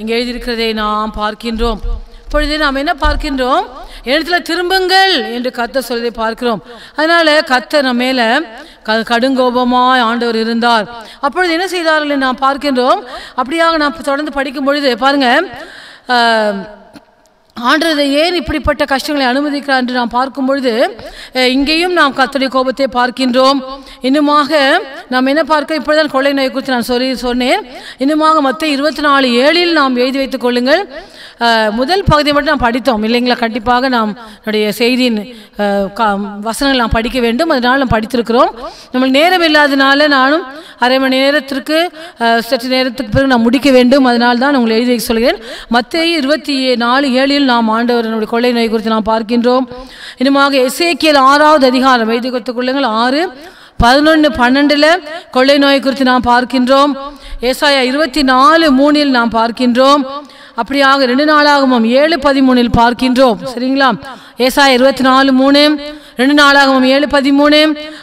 இங்கே எழுதியிருக்கிறதை நாம் பார்க்கின்றோம். இப்பொழுது நாம் என்ன பார்க்கின்றோம்? இடத்துல திரும்புங்கள் என்று கர்த்தர் சொல்லி பார்க்கிறோம். அதனால கர்த்தர் நம்ம மேல கடுங்கோபமாய் ஆண்டவர் இருந்தார். அப்பொழுது என்ன செய்தார்கள் நாம் பார்க்கின்றோம். அப்படியாக நாம் தொடர்ந்து படிக்கும் பொழுது பாருங்க, ஆண்டவர் ஏன் இப்படிப்பட்ட கஷ்டங்களை அனுமதிக்கிறார் என்று நாம் பார்க்கும் பொழுது இங்கேயும் நாம் கர்த்தருடைய கோபத்தை பார்க்கின்றோம். இன்னுமாக நாம் என்ன பார்க்க இப்பொழுது கொள்ளை நோயை குறித்து நான் சொல்லி சொன்னேன். இன்னுமாக மத்திய இருபத்தி நாலு ஏழில் நாம் எழுதி வைத்துக் கொள்ளுங்கள். முதல் பகுதியை மட்டும் நாம் படித்தோம் இல்லைங்களா? கண்டிப்பாக நாம் நம்முடைய செய்தியின் வசனங்கள் நாம் படிக்க வேண்டும். அதனால் நாம் படித்திருக்கிறோம். நம்ம நேரம் இல்லாதனால நானும் அரை மணி நேரத்திற்கு சற்று நேரத்துக்கு பிறகு நான் முடிக்க வேண்டும். அதனால் தான் உங்களை எழுதி வைக்க சொல்கிறேன். மத்திய இருபத்தி நாலு ஏழில் நாம் ஆண்டவரனுடைய கொள்ளை நோய் குறித்து நாம் பார்க்கின்றோம். இன்னுமாக எசேக்கியேல் ஆறாவது அதிகாரம் எழுதி கொடுத்துக் கொள்ளுங்கள். ஆறு பதினொன்று பன்னெண்டுல கொள்ளை நோய் குறித்து நாம் பார்க்கின்றோம். ஏசாயா இருபத்தி நாலு மூணில் நாம் பார்க்கின்றோம். அப்படியாக ரெண்டு நாளாகவும் ஏழு பதிமூணில் பார்க்கின்றோம். சரிங்களா? ஏசாயா இருபத்தி நாலு மூணு, ரெண்டு நாளாகவும் ஏழு பதிமூணு,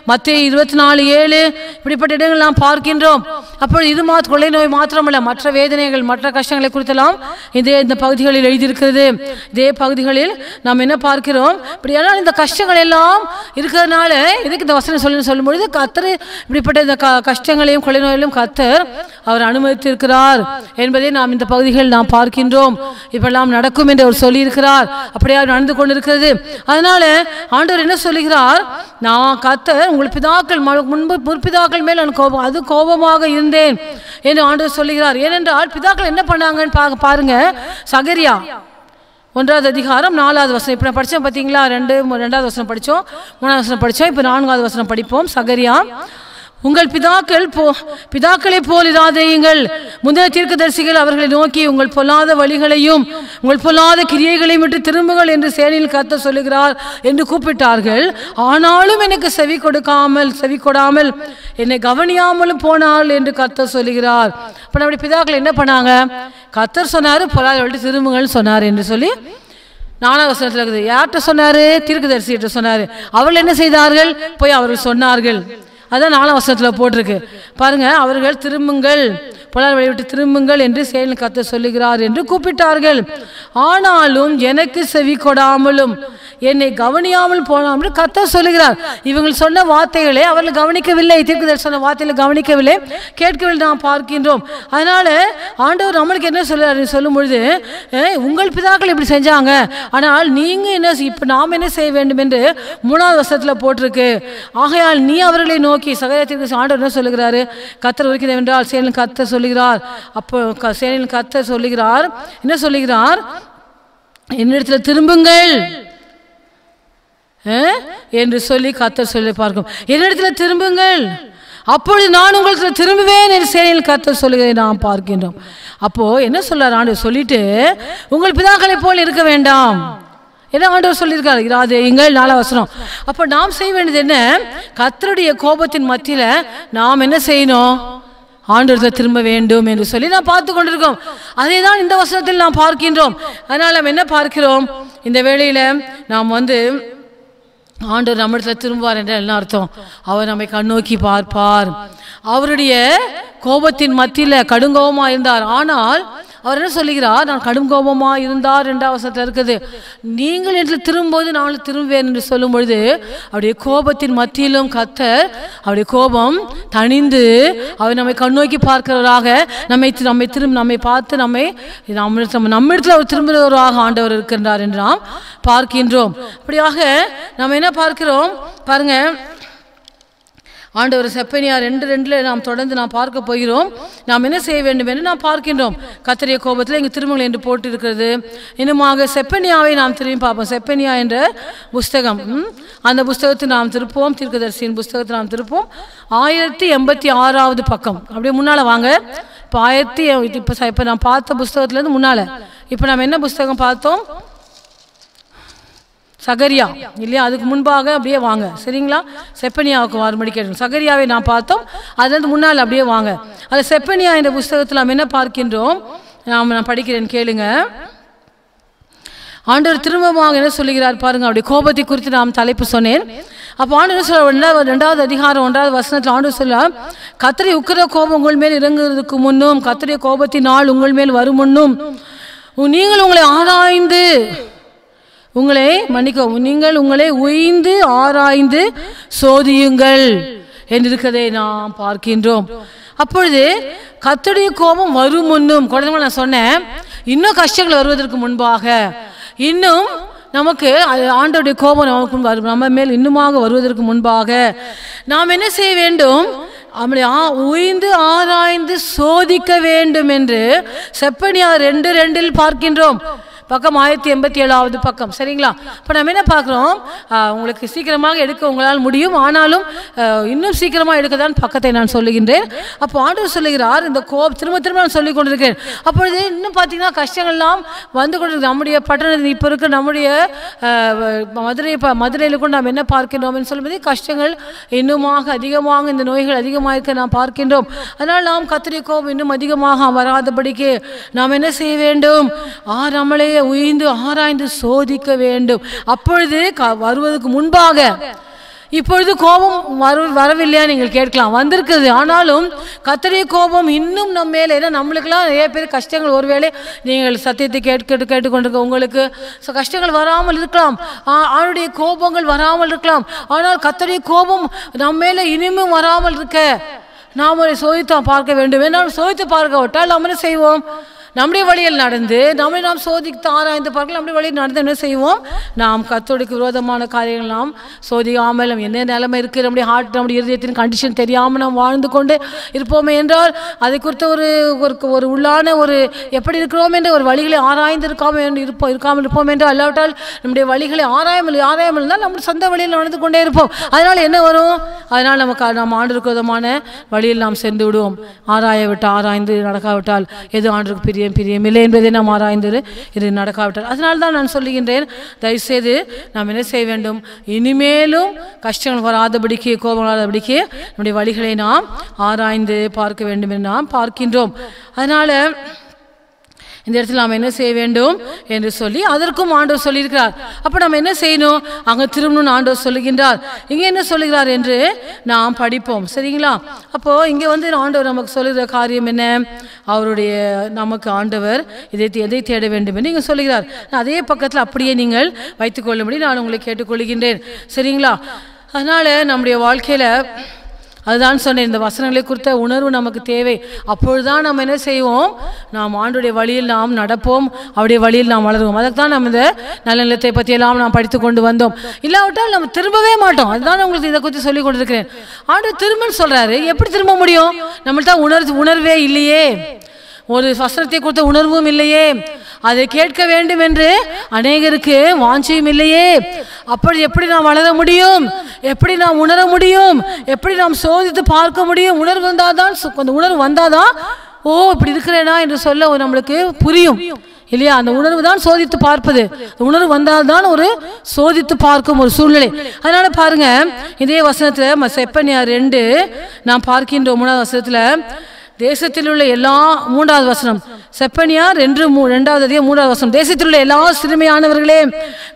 மத்திய இருபத்தி நாலு ஏழு, இப்படிப்பட்ட இடங்கள் நாம் பார்க்கின்றோம். அப்போ இது மா கொள்ளை நோய் மாத்திரமல்ல, மற்ற வேதனைகள் மற்ற கஷ்டங்களை குறித்தெல்லாம் இதே இந்த பகுதிகளில் எழுதியிருக்கிறது. இதே பகுதிகளில் நாம் என்ன பார்க்கிறோம்? இப்படியான இந்த கஷ்டங்கள் எல்லாம் இருக்கிறதுனால இதுக்கு இந்த வசனம் சொல்லணும்னு சொல்லும்பொழுது கர்த்தர் இப்படிப்பட்ட இந்த கஷ்டங்களையும் கொள்ளை நோயிலும் கர்த்தர் அவர் அனுமதித்திருக்கிறார் என்பதை நாம் இந்த பகுதிகளில் நாம் பார்க்கின்றோம். இப்பெல்லாம் நடக்கும் என்று அவர் சொல்லியிருக்கிறார். அப்படியே நடந்து கொண்டிருக்கிறது. அதனால ஆண்டவர் என்ன சொல்லுகிறார்? நான் கர்த்தர் உங்கள் பிதாக்கள் முன்பு முற்பிதாக்கள் மேல் நான் கோபம் அது கோபமாக இருந்தேன் என்று ஆண்டவர் சொல்லுகிறார். ஏனென்றால் பிதாக்கள் என்ன பண்ணாங்கன்னு பாருங்க. சகரியா ஒன்றாவது அதிகாரம் நாலாவது வசனம் இப்போ நான் படித்தோம். பார்த்தீங்களா? ரெண்டு ரெண்டாவது வசனம் படித்தோம், மூணாவது வசனம் படித்தோம், இப்போ நான்காவது வசனம் படிப்போம். சகரியா, உங்கள் பிதாக்கள் போ பிதாக்களை போல் இராதேயுங்கள். முந்தைய தீர்க்கதரிசிகள் அவர்களை நோக்கி உங்கள் பொல்லாத வழிகளையும் உங்கள் பொல்லாத கிரியைகளையும் விட்டு திரும்புங்கள் என்று சேனையில் கர்த்தர் சொல்லுகிறார் என்று கூப்பிட்டார்கள். ஆனாலும் எனக்கு செவி கொடுக்காமல் செவி கொடாமல் என்னை கவனியாமலும் போனாள் என்று கர்த்தர் சொல்லுகிறார். இப்போ நம்முடைய பிதாக்கள் என்ன பண்ணாங்க? கர்த்தர் சொன்னார் பொல்லாத வழிட்டு திரும்புங்கள்னு சொன்னார் என்று சொல்லி நாலாவது வசனத்தில் இருக்குது. யார்கிட்ட சொன்னார்? தீர்க்கதரிசிகிட்ட சொன்னார். அவர்கள் என்ன செய்தார்கள்? போய் அவர்கள் சொன்னார்கள். அதான் நாலாம் வசனத்தில் போட்டிருக்கு பாருங்க. அவர்கள் திரும்புங்கள் பொல்லாத வழியை விட்டு திரும்புங்கள் என்று சேனையின் கர்த்தர் சொல்லுகிறார் என்று கூப்பிட்டார்கள். ஆனாலும் எனக்கு செவி கொடாமலும் என்னை கவனியாமல் போனாமல் கர்த்தர் சொல்லுகிறார். இவங்க சொன்ன வார்த்தைகளை அவர்கள் கவனிக்கவில்லை. தீர்க்கதரிசி சொன்ன வார்த்தைகளை கவனிக்கவில்லை, கேட்கவில்லை நாம் பார்க்கின்றோம். அதனால ஆண்டவர் நம்மளுக்கு என்ன சொல்றாரு சொல்லும் பொழுது, உங்கள் பிதாக்கள் இப்படி செஞ்சாங்க, ஆனால் நீங்க என்ன இப்ப நாம் என்ன செய்ய வேண்டும் என்று மூணாவது வசனத்தில் போட்டிருக்கு. ஆகையால் நீ அவர்களை நோக்கி சகோதரத்திற்கு ஆண்டவர் என்ன சொல்லுகிறாரு? கர்த்தர் இருக்கிறது என்றால் சேனையின் கர்த்தர் சொல்லுகிறார். அப்போ சேனையின் கர்த்தர் சொல்லுகிறார், என்ன சொல்லுகிறார்? என்னிடத்துல திரும்புங்கள் என்று சொல்லி கர்த்தர் சொல்லி பார்க்கும். என்னிடத்துல திரும்புங்கள், அப்பொழுது நான் உங்களுக்கு திரும்புவேன் என்று சேனையில் கர்த்தர் சொல்லுகிறதை நாம் பார்க்கின்றோம். அப்போ என்ன சொல்றார் ஆண்டவர்? சொல்லிட்டு உங்கள் பிதாக்களை போல் இருக்க வேண்டாம் என்ன ஆண்டவர் சொல்லியிருக்காரு? இராது எங்கள் நாலா வசனம். அப்போ நாம் செய்ய வேண்டியது என்ன? கர்த்தருடைய கோபத்தின் மத்தியில் நாம் என்ன செய்யணும்? ஆண்டவரத்தில் திரும்ப வேண்டும் என்று சொல்லி நாம் பார்த்து கொண்டிருக்கோம். அதே தான் இந்த வசனத்தில் நாம் பார்க்கின்றோம். அதனால் நாம் என்ன பார்க்கிறோம்? இந்த வேளையில் நாம் வந்து ஆண்டவர் நம்மிடத்துல திரும்புவார் என்ற என்ன அர்த்தம்? அவர் நம்மை கண்ணோக்கி பார்ப்பார். அவருடைய கோபத்தின் மத்தியில் கடுங்கோபமாக இருந்தார். ஆனால் அவர் என்ன சொல்லுகிறார்? நான் கடும் கோபமாக இருந்தார் ரெண்டாவது வசனத்தில் இருக்குது. நீங்கள் என்று திரும்பும்போது நானும் திரும்புவேன் என்று சொல்லும் பொழுது அவருடைய கோபத்தின் மத்தியிலும் கர்த்தர் அவருடைய கோபம் தணிந்து அவர் நம்மை கண்ணோக்கி பார்க்கிறவராக நம்மை நம்மை திரும்ப நம்மை பார்த்து நம்மை நம்ம நம்மிடத்தில் அவர் திரும்புகிறவராக ஆண்டவர் இருக்கின்றார் என்று நாம் பார்க்கின்றோம். அப்படியாக நம்ம என்ன பார்க்கிறோம் பாருங்க. ஆண்டவர் செப்பனியா ரெண்டு ரெண்டுல நாம் தொடர்ந்து நாம் பார்க்க போகிறோம். நாம் என்ன செய்ய வேண்டும் என்று நாம் பார்க்கின்றோம். கர்த்தருடைய கோபத்தில் இங்கு திரும்புங்கள் என்று போட்டு இருக்கிறது. இன்னுமாக செப்பனியாவை நாம் திரும்பி பார்ப்போம். செப்பனியா என்ற புஸ்தகம், அந்த புஸ்தகத்தை நாம் திருப்போம். தீர்க்கதரிசியின் புஸ்தகத்தை நாம் திருப்போம். ஆயிரத்தி எண்பத்தி ஆறாவது பக்கம் அப்படியே முன்னால் வாங்க. இப்போ ஆயிரத்தி இப்போ இப்போ நாம் பார்த்த புஸ்தகத்துலேருந்து முன்னால் இப்போ நாம் என்ன புஸ்தகம் பார்த்தோம்? சகரியா இல்லையா? அதுக்கு முன்பாக அப்படியே வாங்க. சரிங்களா? செப்பனியாவுக்கு ஆறு மணி கேட்கும். சகரியாவை நான் பார்த்தோம், அது வந்து முன்னால் அப்படியே வாங்க. அது செப்பனியா என்ற புஸ்தகத்தில் நாம் என்ன பார்க்கின்றோம்? நாம் நான் படிக்கிறேன் கேளுங்க. ஆண்டவர் திரும்பமாக என்ன சொல்லுகிறார் பாருங்க. அப்படி கோபத்தை குறித்து நாம் தலைப்பு சொன்னேன். அப்போ ஆண்டவர் சொல்ல ரெண்டாவது அதிகாரம் ஒன்றாவது வசனத்தில் ஆண்டவர் சொல்ல, கர்த்தருடைய உக்கிர கோபம் உங்கள் மேல் இறங்குறதுக்கு முன்னும் கர்த்தருடைய கோபத்தினால் உங்கள் மேல் வரும் முன்னும் நீங்கள் உங்களை ஆராய்ந்து உங்களை மன்னிக்கவும் நீங்கள் உங்களை உய்ந்து ஆராய்ந்து சோதியுங்கள் என்றிருக்கிறதை நாம் பார்க்கின்றோம். அப்பொழுது கர்த்தருடைய கோபம் வரும் முன்னும் குழந்தைங்க நான் சொன்னேன், இன்னும் கஷ்டங்கள் வருவதற்கு முன்பாக இன்னும் நமக்கு ஆண்டவருடைய கோபம் நமக்கு நம்ம மேல் இன்னுமாக வருவதற்கு முன்பாக நாம் என்ன செய்ய வேண்டும்? அவனை ஆ உய்ந்து ஆராய்ந்து சோதிக்க வேண்டும் என்று செப்பனியா ரெண்டு ரெண்டில் பார்க்கின்றோம். பக்கம் ஆயிரத்தி எண்பத்தி ஏழாவது பக்கம். சரிங்களா? இப்போ நம்ம என்ன பார்க்குறோம், உங்களுக்கு சீக்கிரமாக எடுக்க உங்களால் முடியும், ஆனாலும் இன்னும் சீக்கிரமாக எடுக்க தான் பக்கத்தை நான் சொல்லுகின்றேன். அப்போ ஆண்டவர் சொல்லுகிறார், இந்த கோபம் திரும்ப திரும்ப நான் சொல்லி கொண்டிருக்கேன். அப்பொழுது இன்னும் பார்த்தீங்கன்னா கஷ்டங்கள்லாம் வந்து கொண்டு நம்முடைய பட்டணத்தில் இப்போ இருக்க நம்முடைய மதுரை இப்போ மதுரையில் கூட நாம் என்ன பார்க்கின்றோம்னு சொல்லும்போது கஷ்டங்கள் இன்னுமாக அதிகமாக, இந்த நோய்கள் அதிகமாக இருக்க நாம் பார்க்கின்றோம். அதனால் நாம் கத்திரி கோபம் இன்னும் அதிகமாக வராதபடிக்கு நாம் என்ன செய்ய வேண்டும்? ஆ நம்மளே உய்ந்து ஆராய்ந்து சோதிக்க வேண்டும். அப்பொழுது வருவதற்கு முன்பாக, இப்பொழுது கோபம் வரு வரவில்லையா நீங்கள் கேட்கலாம், வந்திருக்குது. ஆனாலும் கர்த்தருடைய கோபம் இன்னும் நம்ம மேலே, ஏன்னா நம்மளுக்கெல்லாம் நிறைய பேர் கஷ்டங்கள், ஒருவேளை நீங்கள் சத்தியத்தை கேட்டு கேட்டு கேட்டுக்கொண்டிருக்க உங்களுக்கு ஸோ கஷ்டங்கள் வராமல் இருக்கலாம், அவனுடைய கோபங்கள் வராமல் இருக்கலாம். ஆனால் கர்த்தருடைய கோபம் நம்ம மேலே இனிமேல் வராமல் இருக்க நாம் சோதித்து பார்க்க வேண்டும். ஏன்னா சோதித்து பார்க்க விட்டால் நம்ம என்ன செய்வோம்? நம்முடைய வழியில் நடந்து நம்மை நாம் சோதித்து ஆராய்ந்து பார்க்கலாம். நம்முடைய வழியில் நடந்து என்ன செய்வோம்? நாம் கர்த்தருக்கு விரோதமான காரியங்கள் நாம் சோதிக்காமல் என்ன நிலைமை இருக்குது, நம்முடைய ஹார்ட், நம்முடைய இதயத்தின் கண்டிஷன் தெரியாமல் நாம் வாழ்ந்து கொண்டு இருப்போமே என்றால் அதை குறித்த ஒரு ஒரு உள்ளான ஒரு எப்படி இருக்கிறோம் என்ற ஒரு வழிகளை ஆராய்ந்து இருக்காமல் இருப்போம் இருக்காமல் இருப்போம் என்றால், அல்லாவிட்டால் நம்முடைய வழிகளை ஆராயாமல் ஆராயாமல் இருந்தால் நம்முடைய சொந்த வழியில் நடந்து கொண்டே இருப்போம். அதனால் என்ன வரும்? அதனால் நமக்கு நாம் ஆண்டருக்கு விரோதமான வழியில் நாம் சென்று விடுவோம். ஆராய விட்டால், ஆராய்ந்து நடக்காவிட்டால் எது ஆண்டருக்கு பெரிய பிரியம் இல்லை என்பதை நாம் ஆராய்ந்தது இது நடக்காவிட்டால். அதனால தான் நான் சொல்லுகின்றேன், தயவுசெய்து நாம் என்ன செய்ய வேண்டும்? இனிமேலும் கஷ்டங்கள் வராதபடிக்கு, கோபம் வராதபடிக்கு நம்முடைய வழிகளை நாம் ஆராய்ந்து பார்க்க வேண்டும் என்று நாம் பார்க்கின்றோம். அதனால் இந்த இடத்துல நாம் என்ன செய்ய வேண்டும் என்று சொல்லி அதற்கும் ஆண்டவர் சொல்லியிருக்கிறார். அப்போ நம்ம என்ன செய்யணும்? அங்கே திரும்பணும்னு ஆண்டவர் சொல்லுகின்றார். இங்கே என்ன சொல்லுகிறார் என்று நாம் படிப்போம். சரிங்களா? அப்போது இங்கே வந்து ஆண்டவர் நமக்கு சொல்லுகிற காரியம் என்ன? அவருடைய நமக்கு ஆண்டவர் இதை எதை தேட வேண்டும் என்று இங்கே சொல்லுகிறார். அதே பக்கத்தில் அப்படியே நீங்கள் வைத்துக்கொள்ளும்படி நான் உங்களை கேட்டுக்கொள்கின்றேன். சரிங்களா? அதனால் நம்முடைய வாழ்க்கையில் அதுதான் சொன்னேன், இந்த வசனங்களை குறித்த உணர்வு நமக்கு தேவை. அப்பொழுதுதான் நம்ம என்ன செய்வோம்? நாம் ஆண்டுடைய வழியில் நாம் நடப்போம், அவருடைய வழியில் நாம் வளருவோம். அதற்கு தான் நம்ம இந்த நல்ல நிலத்தை பற்றியெல்லாம் நாம் படித்து கொண்டு வந்தோம். இல்லாவிட்டால் நம்ம திரும்பவே மாட்டோம். அதுதான் உங்களுக்கு இதை குறித்து சொல்லி கொண்டிருக்கிறேன். ஆண்டு திரும்பன்னு சொல்கிறாரு. எப்படி திரும்ப முடியும்? நம்மள்ட்ட உணர்வு உணர்வே இல்லையே, ஒரு வசனத்தை குறித்த உணர்வும் இல்லையே, அதை கேட்க வேண்டும் என்று அநேகருக்கு வாஞ்சியும் இல்லையே. அப்படி எப்படி நாம் வளர முடியும்? எப்படி நாம் உணர முடியும்? எப்படி நாம் சோதித்து பார்க்க முடியும்? உணர்வு வந்தாதான், அந்த உணர்வு வந்தாதான் ஓ இப்படி இருக்கிறேனா என்று சொல்ல நம்மளுக்கு புரியும் இல்லையா? அந்த உணர்வு தான் சோதித்து பார்ப்பது. உணர்வு வந்தால்தான் ஒரு சோதித்து பார்க்கும் ஒரு சூழ்நிலை. அதனால பாருங்க, இதே வசனத்துல செப்பனியா ரெண்டு நாம் பார்க்கின்ற மூணாவது வசனத்துல தேசத்தில் உள்ள எல்லா, மூன்றாவது வசனம் செப்பனியா ரெண்டு ரெண்டாவது அதிகம் மூன்றாவது வசனம், தேசத்தில் உள்ள எல்லா சிறுமையானவர்களே,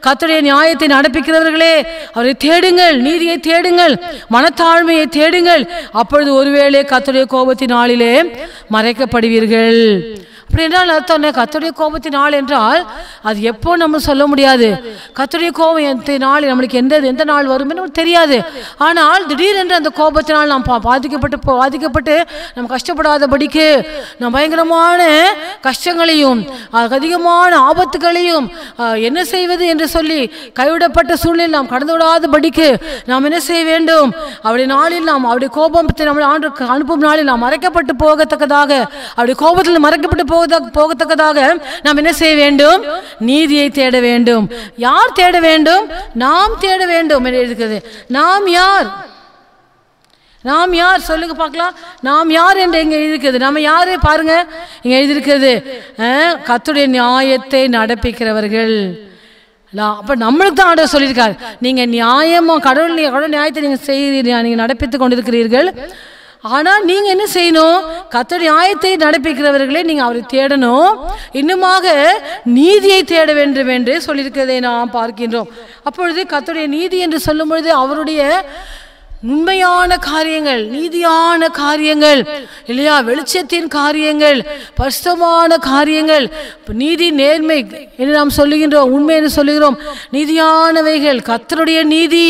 கர்த்தருடைய நியாயத்தை நடப்பிக்கிறவர்களே, அவரை தேடுங்கள், நீதியை தேடுங்கள், மனத்தாழ்மையை தேடுங்கள், அப்பொழுது ஒருவேளை கர்த்தருடைய கோபத்தின் நாளிலே மறைக்கப்படுவீர்கள். அப்படி என்றால் அர்த்தம் என்ன? கர்த்தருடைய கோபத்தின் நாள் என்றால் அது எப்போ நம்ம சொல்ல முடியாது. கர்த்தருடைய கோபம் எந்த நாள் நம்மளுக்கு எந்த எந்த நாள் வரும்னு நமக்கு தெரியாது. ஆனால் திடீரென்று அந்த கோபத்தினால் நாம் பாதிக்கப்பட்டு பாதிக்கப்பட்டு நம்ம கஷ்டப்படாதபடிக்கு நம்ம பயங்கரமான கஷ்டங்களையும் அதிகமான ஆபத்துகளையும் என்ன செய்வது என்று சொல்லி கைவிடப்பட்ட சூழ்நிலை நாம் கடந்து விடாதபடிக்கு நாம் என்ன செய்ய வேண்டும்? அவருடைய நாளில் நாம் அவருடைய கோபத்தை நம்மளை ஆண்டு அனுப்பும் நாளில் நாம் மறைக்கப்பட்டு போகத்தக்கதாக, அவருடைய கோபத்தில் மறைக்கப்பட்டு போகத்தக்கதாக நாம் என்ன செய்ய வேண்டும்? நீதியை தேட வேண்டும். யார் தேட வேண்டும்? நாம் தேட வேண்டும் என்று இருக்கிறது. நாம் யார்? நாம் யார் சொல்லுங்க பார்க்கலாம். நாம் யார் என்று இங்கே எழுதியிருக்கிறது. நம்ம யாரு பாருங்க, இங்கே எழுதியிருக்கிறது கர்த்தருடைய நியாயத்தை நடப்பிக்கிறவர்கள். அப்போ நம்மளுக்கு தான் ஆண்டவர் சொல்லியிருக்காரு, நீங்கள் நியாயமாக கடவுள் கடவுள் நியாயத்தை நீங்கள் செய்ய நீங்கள் நடப்பித்து கொண்டிருக்கிறீர்கள். ஆனால் நீங்கள் என்ன செய்யணும்? கர்த்தருடைய நியாயத்தை நடப்பிக்கிறவர்களே நீங்கள் அவரை தேடணும், இன்னுமாக நீதியை தேட வேண்டும் என்று சொல்லியிருக்கிறதை நாம் பார்க்கின்றோம். அப்பொழுது கர்த்தருடைய நீதி என்று சொல்லும் பொழுது அவருடைய உண்மையான காரியங்கள், நீதியான காரியங்கள் இல்லையா, வெளிச்சத்தின் காரியங்கள், பரிசுத்தமான காரியங்கள், நீதி, நேர்மை என்று நாம் சொல்லுகின்றோம், உண்மை என்று சொல்லுகிறோம், நீதியானவைகள், கர்த்தருடைய நீதி,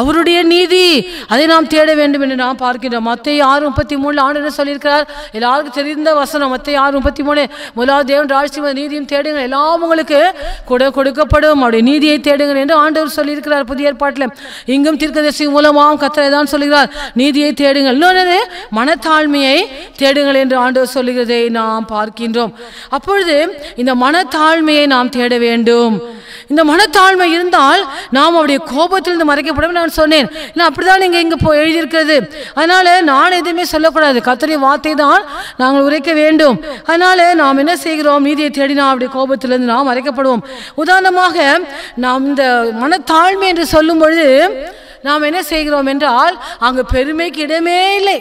அவருடைய நீதி, அதை நாம் தேட வேண்டும் என்று நாம் பார்க்கின்றோம். மத்தேயு ஆறு முப்பத்தி மூணு ஆண்டு என்ன சொல்லியிருக்கிறார்? எல்லாருக்கும் தெரிந்த வசனம் மத்தேயு ஆறு முப்பத்தி மூணு முதலாவது தேவன் ராஜ்யத்தின் நீதியும் தேடுங்கள், எல்லாம் உங்களுக்கு கொடு கொடுக்கப்படும், அவருடைய நீதியை தேடுங்கள் என்று ஆண்டவர் சொல்லியிருக்கிறார் புதிய ஏற்பாட்டில். இங்கும் தீர்க்கதரிசி மூலமாகவும் கர்த்தர் தான் சொல்கிறார், நீதியை தேடுங்கள். இன்னொரு மனத்தாழ்மையை தேடுங்கள் என்று ஆண்டவர் சொல்கிறதை நாம் பார்க்கின்றோம். அப்பொழுது இந்த மனத்தாழ்மையை நாம் தேட வேண்டும். இந்த மனத்தாழ்மை இருந்தால் நாம் அவருடைய கோபத்திலிருந்து மறைக்கப்படும். நான் சொன்னேன், நான் அப்படிதான் இங்கே இங்கே போ எழுதியிருக்கிறது. அதனால நான் எதுவுமே சொல்லக்கூடாது, கர்த்தருடைய வார்த்தை தான் நாங்கள் உரைக்க வேண்டும். அதனால நாம் என்ன செய்கிறோம், நீதியை தேடினா அவருடைய கோபத்திலிருந்து நாம் மறைக்கப்படுவோம். உதாரணமாக நாம் இந்த மனத்தாழ்மை என்று சொல்லும் பொழுது நாம் என்ன செய்கிறோம் என்றால், அங்கு பெருமைக்கு இடமே இல்லை,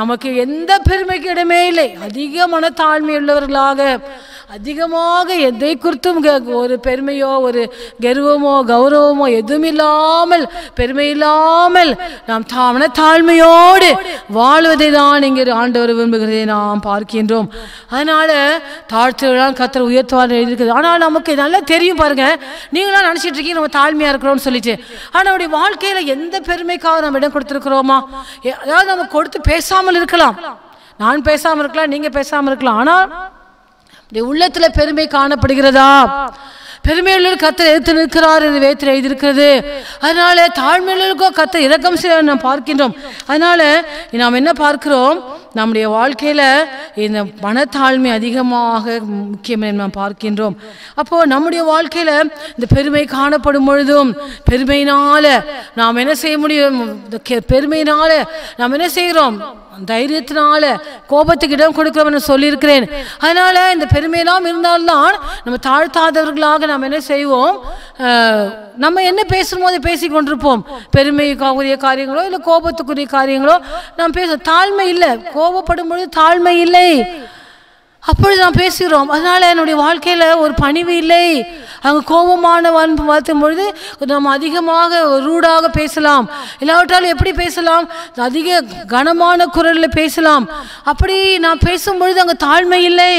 நமக்கு எந்த பெருமைக்கு இடமே இல்லை. அதிக மனத்தாழ்மை உள்ளவர்களாக அதிகமாக எதை குறித்தும் ஒரு பெருமையோ ஒரு கர்வமோ கௌரவமோ எதுவும் இல்லாமல் பெருமை இல்லாமல் நாம் தாமன தாழ்மையோடு வாழ்வதை தான் இங்கே ஆண்டவர் விரும்புகிறதை நாம் பார்க்கின்றோம். அதனால தாழ்த்துதான் கர்த்தர் உயர்த்துவார் எழுதியிருக்கிறது. ஆனால் நமக்கு நல்லா தெரியும், பாருங்க, நீங்களாம் நினைச்சிட்டு இருக்கீங்க நம்ம தாழ்மையா இருக்கிறோம்னு சொல்லிட்டு. ஆனால் நம்முடைய வாழ்க்கையில எந்த பெருமைக்காக நம்ம இடம் கொடுத்துருக்கிறோமா? அதாவது நம்ம கொடுத்து பேசாமல் இருக்கலாம், நான் பேசாமல் இருக்கலாம், நீங்க பேசாமல் இருக்கலாம். ஆனால் உள்ளத்துல பெருமை காணப்படுகிறதா? பெருமையுள்ள கர்த்தர் எதிர்த்து நிற்கிறார் என்று வேதத்தில் எழுதியிருக்கிறது. அதனால தாழ்மையுள்ளோ கர்த்தர் இரக்கம் செய்ய நாம் பார்க்கின்றோம். அதனால நாம் என்ன பார்க்கிறோம், நம்முடைய வாழ்க்கையில் இந்த மனத்தாழ்மை அதிகமாக முக்கியம் நாம் பார்க்கின்றோம். அப்போது நம்முடைய வாழ்க்கையில் இந்த பெருமை காணப்படும் பொழுதும் பெருமையினால் நாம் என்ன செய்ய முடியும்? பெருமையினால் நாம் என்ன செய்கிறோம்? தைரியத்தினால கோபத்துக்கு இடம் கொடுக்கிறோம் என்று சொல்லியிருக்கிறேன். அதனால் இந்த பெருமையெல்லாம் இருந்தால்தான் நம்ம தாழ்த்தாதவர்களாக நாம் என்ன செய்வோம்? நம்ம என்ன பேசும்போது பேசி கொண்டிருப்போம், பெருமைக்குரிய காரியங்களோ இல்லை கோபத்துக்குரிய காரியங்களோ நாம் பேச. தாழ்மை இல்லை, கோபப்படும் பொழுது தாழ்மை இல்லை, அப்பொழுது நாம் பேசுகிறோம். அதனால் என்னுடைய வாழ்க்கையில் ஒரு பணிவு இல்லை. அங்கே கோபமான அன்பு பார்த்தும் பொழுது நம்ம அதிகமாக ரூடாக பேசலாம், இல்லாவிட்டாலும் எப்படி பேசலாம்? அதிக கனமான குரலில் பேசலாம். அப்படி நான் பேசும்பொழுது அங்கே தாழ்மை இல்லை.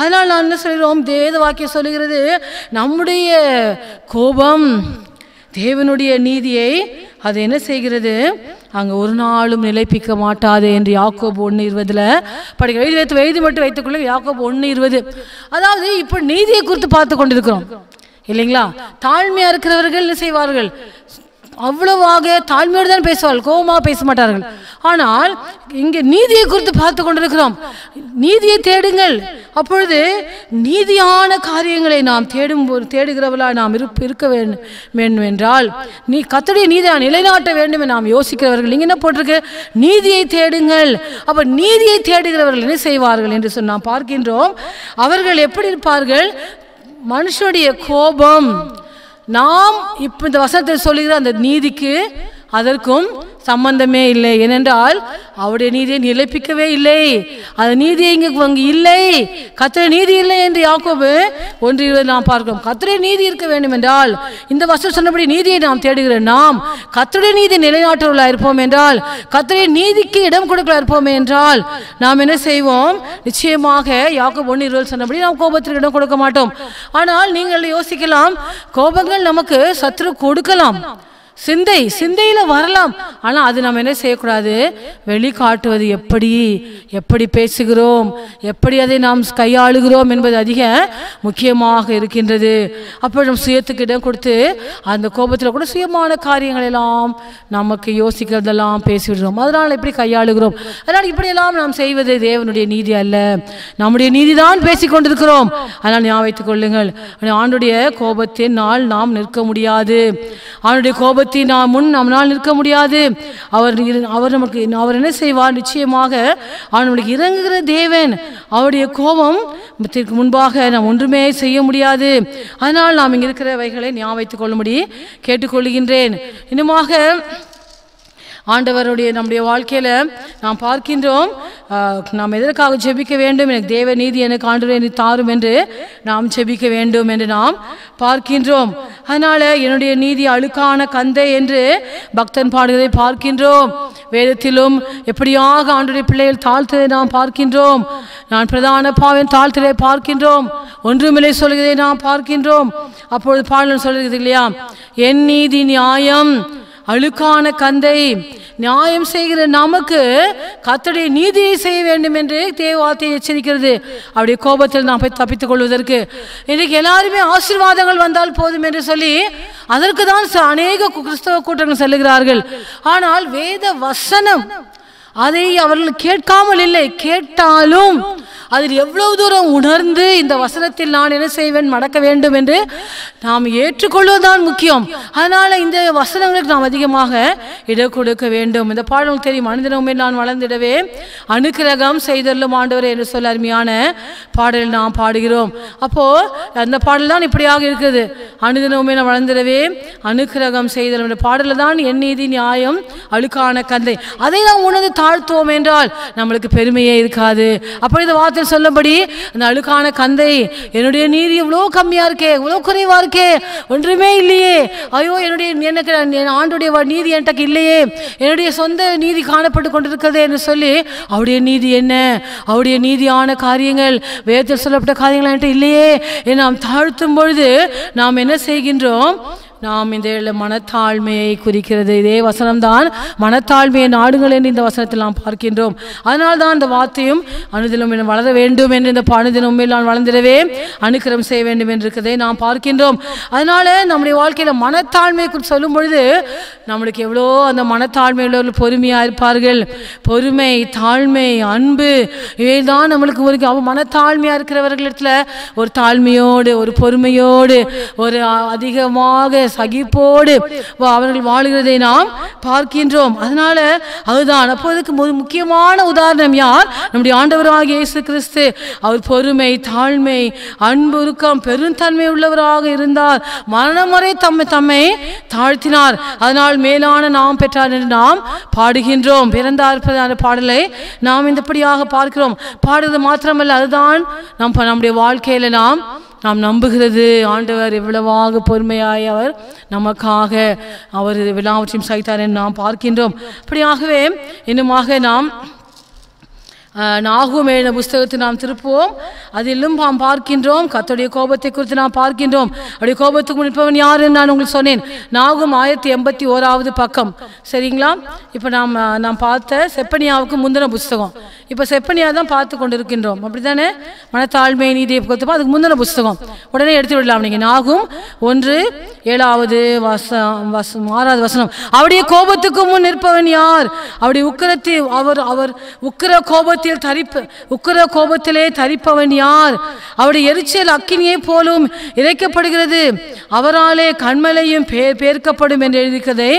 அதனால் நான் என்ன சொல்கிறோம், வேத வாக்கியம் சொல்கிறது, நம்முடைய கோபம் தேவனுடைய நீதியை அது என்ன செய்கிறது, அங்கே ஒரு நாளும் நிலைப்பிக்க மாட்டாது என்று யாக்கோபு ஒன்று இருபதுல படிக்க எழுதி வைத்து எழுதி மட்டும் வைத்துக்கொள்ள யாக்கோபு ஒன்று இருபது. அதாவது இப்போ நீதியை குறித்து பார்த்து கொண்டிருக்கிறோம் இல்லைங்களா? தாழ்மையா இருக்கிறவர்கள் என்ன செய்வார்கள்? அவ்வளவாக தாழ்மையோடு தான் பேசுவார்கள், கோபமாக பேச மாட்டார்கள். ஆனால் இங்கே நீதியை குறித்து பார்த்து கொண்டிருக்கிறோம். நீதியை தேடுங்கள், அப்பொழுது நீதியான காரியங்களை நாம் தேடும் தேடுகிறவர்களாக நாம் இருக்க வேண்டும் என்றால், நீ கர்த்தருடைய நீதியை நிலைநாட்ட வேண்டும் என்று நாம் யோசிக்கிறவர்கள். இங்கே என்ன போட்டிருக்கு? நீதியை தேடுங்கள். அப்போ நீதியை தேடுகிறவர்கள் என்ன செய்வார்கள் என்று சொல்லி நாம் பார்க்கின்றோம். அவர்கள் எப்படி இருப்பார்கள்? மனுஷனுடைய கோபம் நாம் இப்போ இந்த வசனத்தை சொல்லுகிற அந்த நீதிக்கு அதற்கும் சம்பந்தமே இல்லை. ஏனென்றால் அவருடைய நீதியை நிலைப்பிக்கவே இல்லை, அந்த நீதியை இங்கே அங்கே இல்லை. கர்த்தருடைய நீதி இல்லை என்று யாக்கோபு ஒன்று இருபது நாம் பார்க்கிறோம். கர்த்தருடைய நீதி இருக்க வேண்டும் என்றால், இந்த வசனம் சொன்னபடி நீதியை நாம் தேடுகிற நாம் கர்த்தருடைய நீதி நிலைநாட்டுவர்களாக இருப்போம் என்றால், கர்த்தருடைய நீதிக்கு இடம் கொடுக்கலாக இருப்போமே என்றால், நாம் என்ன செய்வோம்? நிச்சயமாக யாக்கோபு ஒன்று இருபது சொன்னபடி நாம் கோபத்திற்கு இடம் கொடுக்க மாட்டோம். ஆனால் நீங்கள் யோசிக்கலாம், கோபங்கள் நமக்கு சத்துரு கொடுக்கலாம், சிந்தை சிந்தையில வரலாம். ஆனா அது நம்ம என்ன செய்யக்கூடாது? வெளிக்காட்டுவது எப்படி எப்படி பேசுகிறோம், எப்படி அதை நாம் கையாளுகிறோம் என்பது அதிக முக்கியமாக இருக்கின்றது. அப்போ நம்ம சுயத்துக்கு இடம் கொடுத்து அந்த கோபத்தில் கூட சுயமான காரியங்கள் எல்லாம் நமக்கு யோசிக்கிறதெல்லாம் பேசிவிடுறோம். அதனால் எப்படி கையாளுகிறோம்? அதனால் இப்படியெல்லாம் நாம் செய்வது தேவனுடைய நீதி அல்ல, நம்முடைய நீதி தான் பேசி கொண்டிருக்கிறோம். அதனால் ஞாபகம் வைத்துக் கொள்ளுங்கள், ஆண்டுடைய கோபத்தினால் நாம் நிற்க முடியாது, ஆண்டுடைய கோபத்தை நாம் முன் நம்மால் நிற்க முடியாது. அவர் அவர் நமக்கு அவர் என்ன செய்வார்? நிச்சயமாக அவனுக்கு இறங்குகிற தேவன், அவருடைய கோபம் முன்பாக நாம் ஒன்றுமே செய்ய முடியாது. அதனால் நாம் இங்கே இருக்கிறவைகளை ஞாபகம் வைத்துக் கொள்ளும்படி கேட்டுக்கொள்கின்றேன். இன்னுமாக ஆண்டவருடைய நம்முடைய வாழ்க்கையில் நாம் பார்க்கின்றோம், நாம் எதற்காக ஜெபிக்க வேண்டும்? எனக்கு தேவ நீதி எனக்கு ஆண்டவரே நீ தாரும் என்று நாம் ஜெபிக்க வேண்டும் என்று நாம் பார்க்கின்றோம். அதனால் என்னுடைய நீதி அழுக்கான கந்தை என்று பக்தன் பாடுகிறதை பார்க்கின்றோம். வேதத்திலும் எப்படியாக ஆண்டவருடைய பிள்ளைகள் தாழ்த்ததை நாம் பார்க்கின்றோம். நான் பிரதான பாவன் தாழ்த்ததை பார்க்கின்றோம், ஒன்றுமில்லை சொல்கிறதை நாம் பார்க்கின்றோம். அப்பொழுது பாடல் சொல்கிறது இல்லையா, என் நீதி நியாயம் அழுக்கான கந்தை, நியாயம் செய்கிற நமக்கு கர்த்தருடைய நீதியை செய்ய வேண்டும் என்று தேவாத்தை எச்சரிக்கிறது. அப்படி கோபத்தில் நாம் போய் தப்பித்துக் கொள்வதற்கு இன்றைக்கு எல்லாருமே ஆசீர்வாதங்கள் வந்தால் போதும் என்று சொல்லி अनेक क्रिस्तव कूटங்கள் செல்கிறார்கள் ஆனால் வேத வசனம் அதை அவர்கள் கேட்காமல் இல்லை கேட்டாலும் அதில் எவ்வளவு தூரம் உணர்ந்து இந்த வசனத்தில் நான் என்ன செய்வேன் மடக்க வேண்டும் என்று நாம் ஏற்றுக்கொள்வதுதான் முக்கியம் அதனால இந்த வசனங்களுக்கு நாம் அதிகமாக இட கொடுக்க வேண்டும் இந்த பாடல் தெரியும் மனிதனுமே நான் வளர்ந்திடவே அனுக்கிரகம் செய்தருளும் ஆண்டவரே என்று சொல்ல அருமையான பாடல் நாம் பாடுகிறோம் அப்போ அந்த பாடல் தான் இப்படியாக இருக்குது மனிதனுமே நான் வளர்ந்திடவே அனுக்கிரகம் செய்தருளும் என்ற பாடல் தான் என் நீதி நியாயம் அழுக்கான கந்தை அதை நாம் உணர்ந்து தாழ்த்துவோம் என்றால் நமக்கு பெருமையே இருக்காது அப்ப இந்த வார்த்தை சொல்லபடி அந்த அழுக்கான கந்தை என்னுடைய நீதி இவ்ளோ கம்மியா இருக்கே இவ்ளோ குறைவா இருக்கே ஒன்றுமே இல்லையே ஐயோ என்னுடைய எனக்கு ஆண்டோடைய நீதி எனக்கு இல்லையே என்னுடைய சொந்த நீதி காணப்பட்டு கொண்டிருக்கிறது என்று சொல்லி அவருடைய நீதி என்ன அவருடைய நீதியான காரியங்கள் வேதத்தில் சொல்லப்பட்ட காரியங்கள் என்கிட்ட இல்லையே என்று நாம் தாழ்த்தும் பொழுது நாம் என்ன செய்கின்றோம் நாம் இந்த மனத்தாழ்மையை குறிக்கிறது இதே வசனம்தான் மனத்தாழ்மையை நாடுங்கள் என்று இந்த வசனத்தில் நாம் பார்க்கின்றோம் அதனால்தான் இந்த வார்த்தையும் அனுதினம் வளர வேண்டும் என்று இந்த அனுதினம் நான் வளர்ந்திடவே அனுக்கிரம் செய்ய வேண்டும் என்று இருக்கிறதை நாம் பார்க்கின்றோம் அதனால நம்முடைய வாழ்க்கையில் மனத்தாழ்மையை குறித்து சொல்லும் பொழுது நம்மளுக்கு எவ்வளோ அந்த மனத்தாழ்மை உள்ளவர்கள் பொறுமையாக இருப்பார்கள் பொறுமை தாழ்மை அன்பு இவைதான் நம்மளுக்கு ஒரு மனத்தாழ்மையாக இருக்கிறவர்களிடத்துல ஒரு தாழ்மையோடு ஒரு பொறுமையோடு ஒரு அதிகமாக சகிப்போடு அவர்கள் வாழ்கிறதை நாம் பார்க்கின்றோம் அதனால அதுதான் அப்போதுக்கு முக்கியமான உதாரணம் யார் நம்முடைய ஆண்டவராகிய இயேசு கிறிஸ்து அவர் பொறுமை தாழ்மை அன்பு உருக்கம் பெருந்தன்மை உள்ளவராக இருந்தார் மரணம் வரை தம்மை தம்மை தாழ்த்தினார் அதனால் மேலான நாம் பெற்றார் என்று நாம் பாடுகின்றோம் பிறந்தார் பாடலை நாம் இந்தபடியாக பார்க்கிறோம் பாடுவது மாத்திரமல்ல அதுதான் நம் நம்முடைய வாழ்க்கையில நாம் நாம் நம்புகிறது ஆண்டவர் எவ்வளவாக பொறுமையாய் அவர் நமக்காக அவர் எல்லாவற்றையும் சகித்தார் என்று நாம் பார்க்கின்றோம் அப்படியாகவே இன்னுமாக நாம் நாகூம் எழுதின புஸ்தகத்தை நாம் திருப்புவோம் அதிலும் நாம் பார்க்கின்றோம் கர்த்தருடைய கோபத்தை குறித்து நாம் பார்க்கின்றோம் அப்படி கோபத்துக்கு நிற்பவன் யார் என்று நான் உங்களுக்கு சொன்னேன் நாகூம் ஆயிரத்தி எண்பத்தி ஓராவது பக்கம் சரிங்களா இப்போ நாம் நாம் பார்த்த செப்பனியாவுக்கு முந்தின புஸ்தகம் இப்போ செப்பனியா தான் பார்த்து கொண்டிருக்கின்றோம் அப்படி தானே மனத்தாழ்மை நீதியை கொடுத்தப்போ அதுக்கு முந்தின புஸ்தகம் உடனே எடுத்து விடலாம் நீங்கள் நாகூம் ஒன்று ஏழாவது வசனம் வசனம் ஆறாவது வசனம் அவருடைய கோபத்துக்கு முன் நிற்பவன் யார் அவருடைய உக்கிரத்தை அவர் அவர் உக்கிர கோபத்தை உக்கிர கோபத்திலே தரிப்பவன் யார் அவருடைய எரிச்சல் அக்கினியை போலும் இறைக்கப்படுகிறது அவராலே கண்மலையும் பேர்க்கப்படும் என்று எழுதியிருக்கிறதை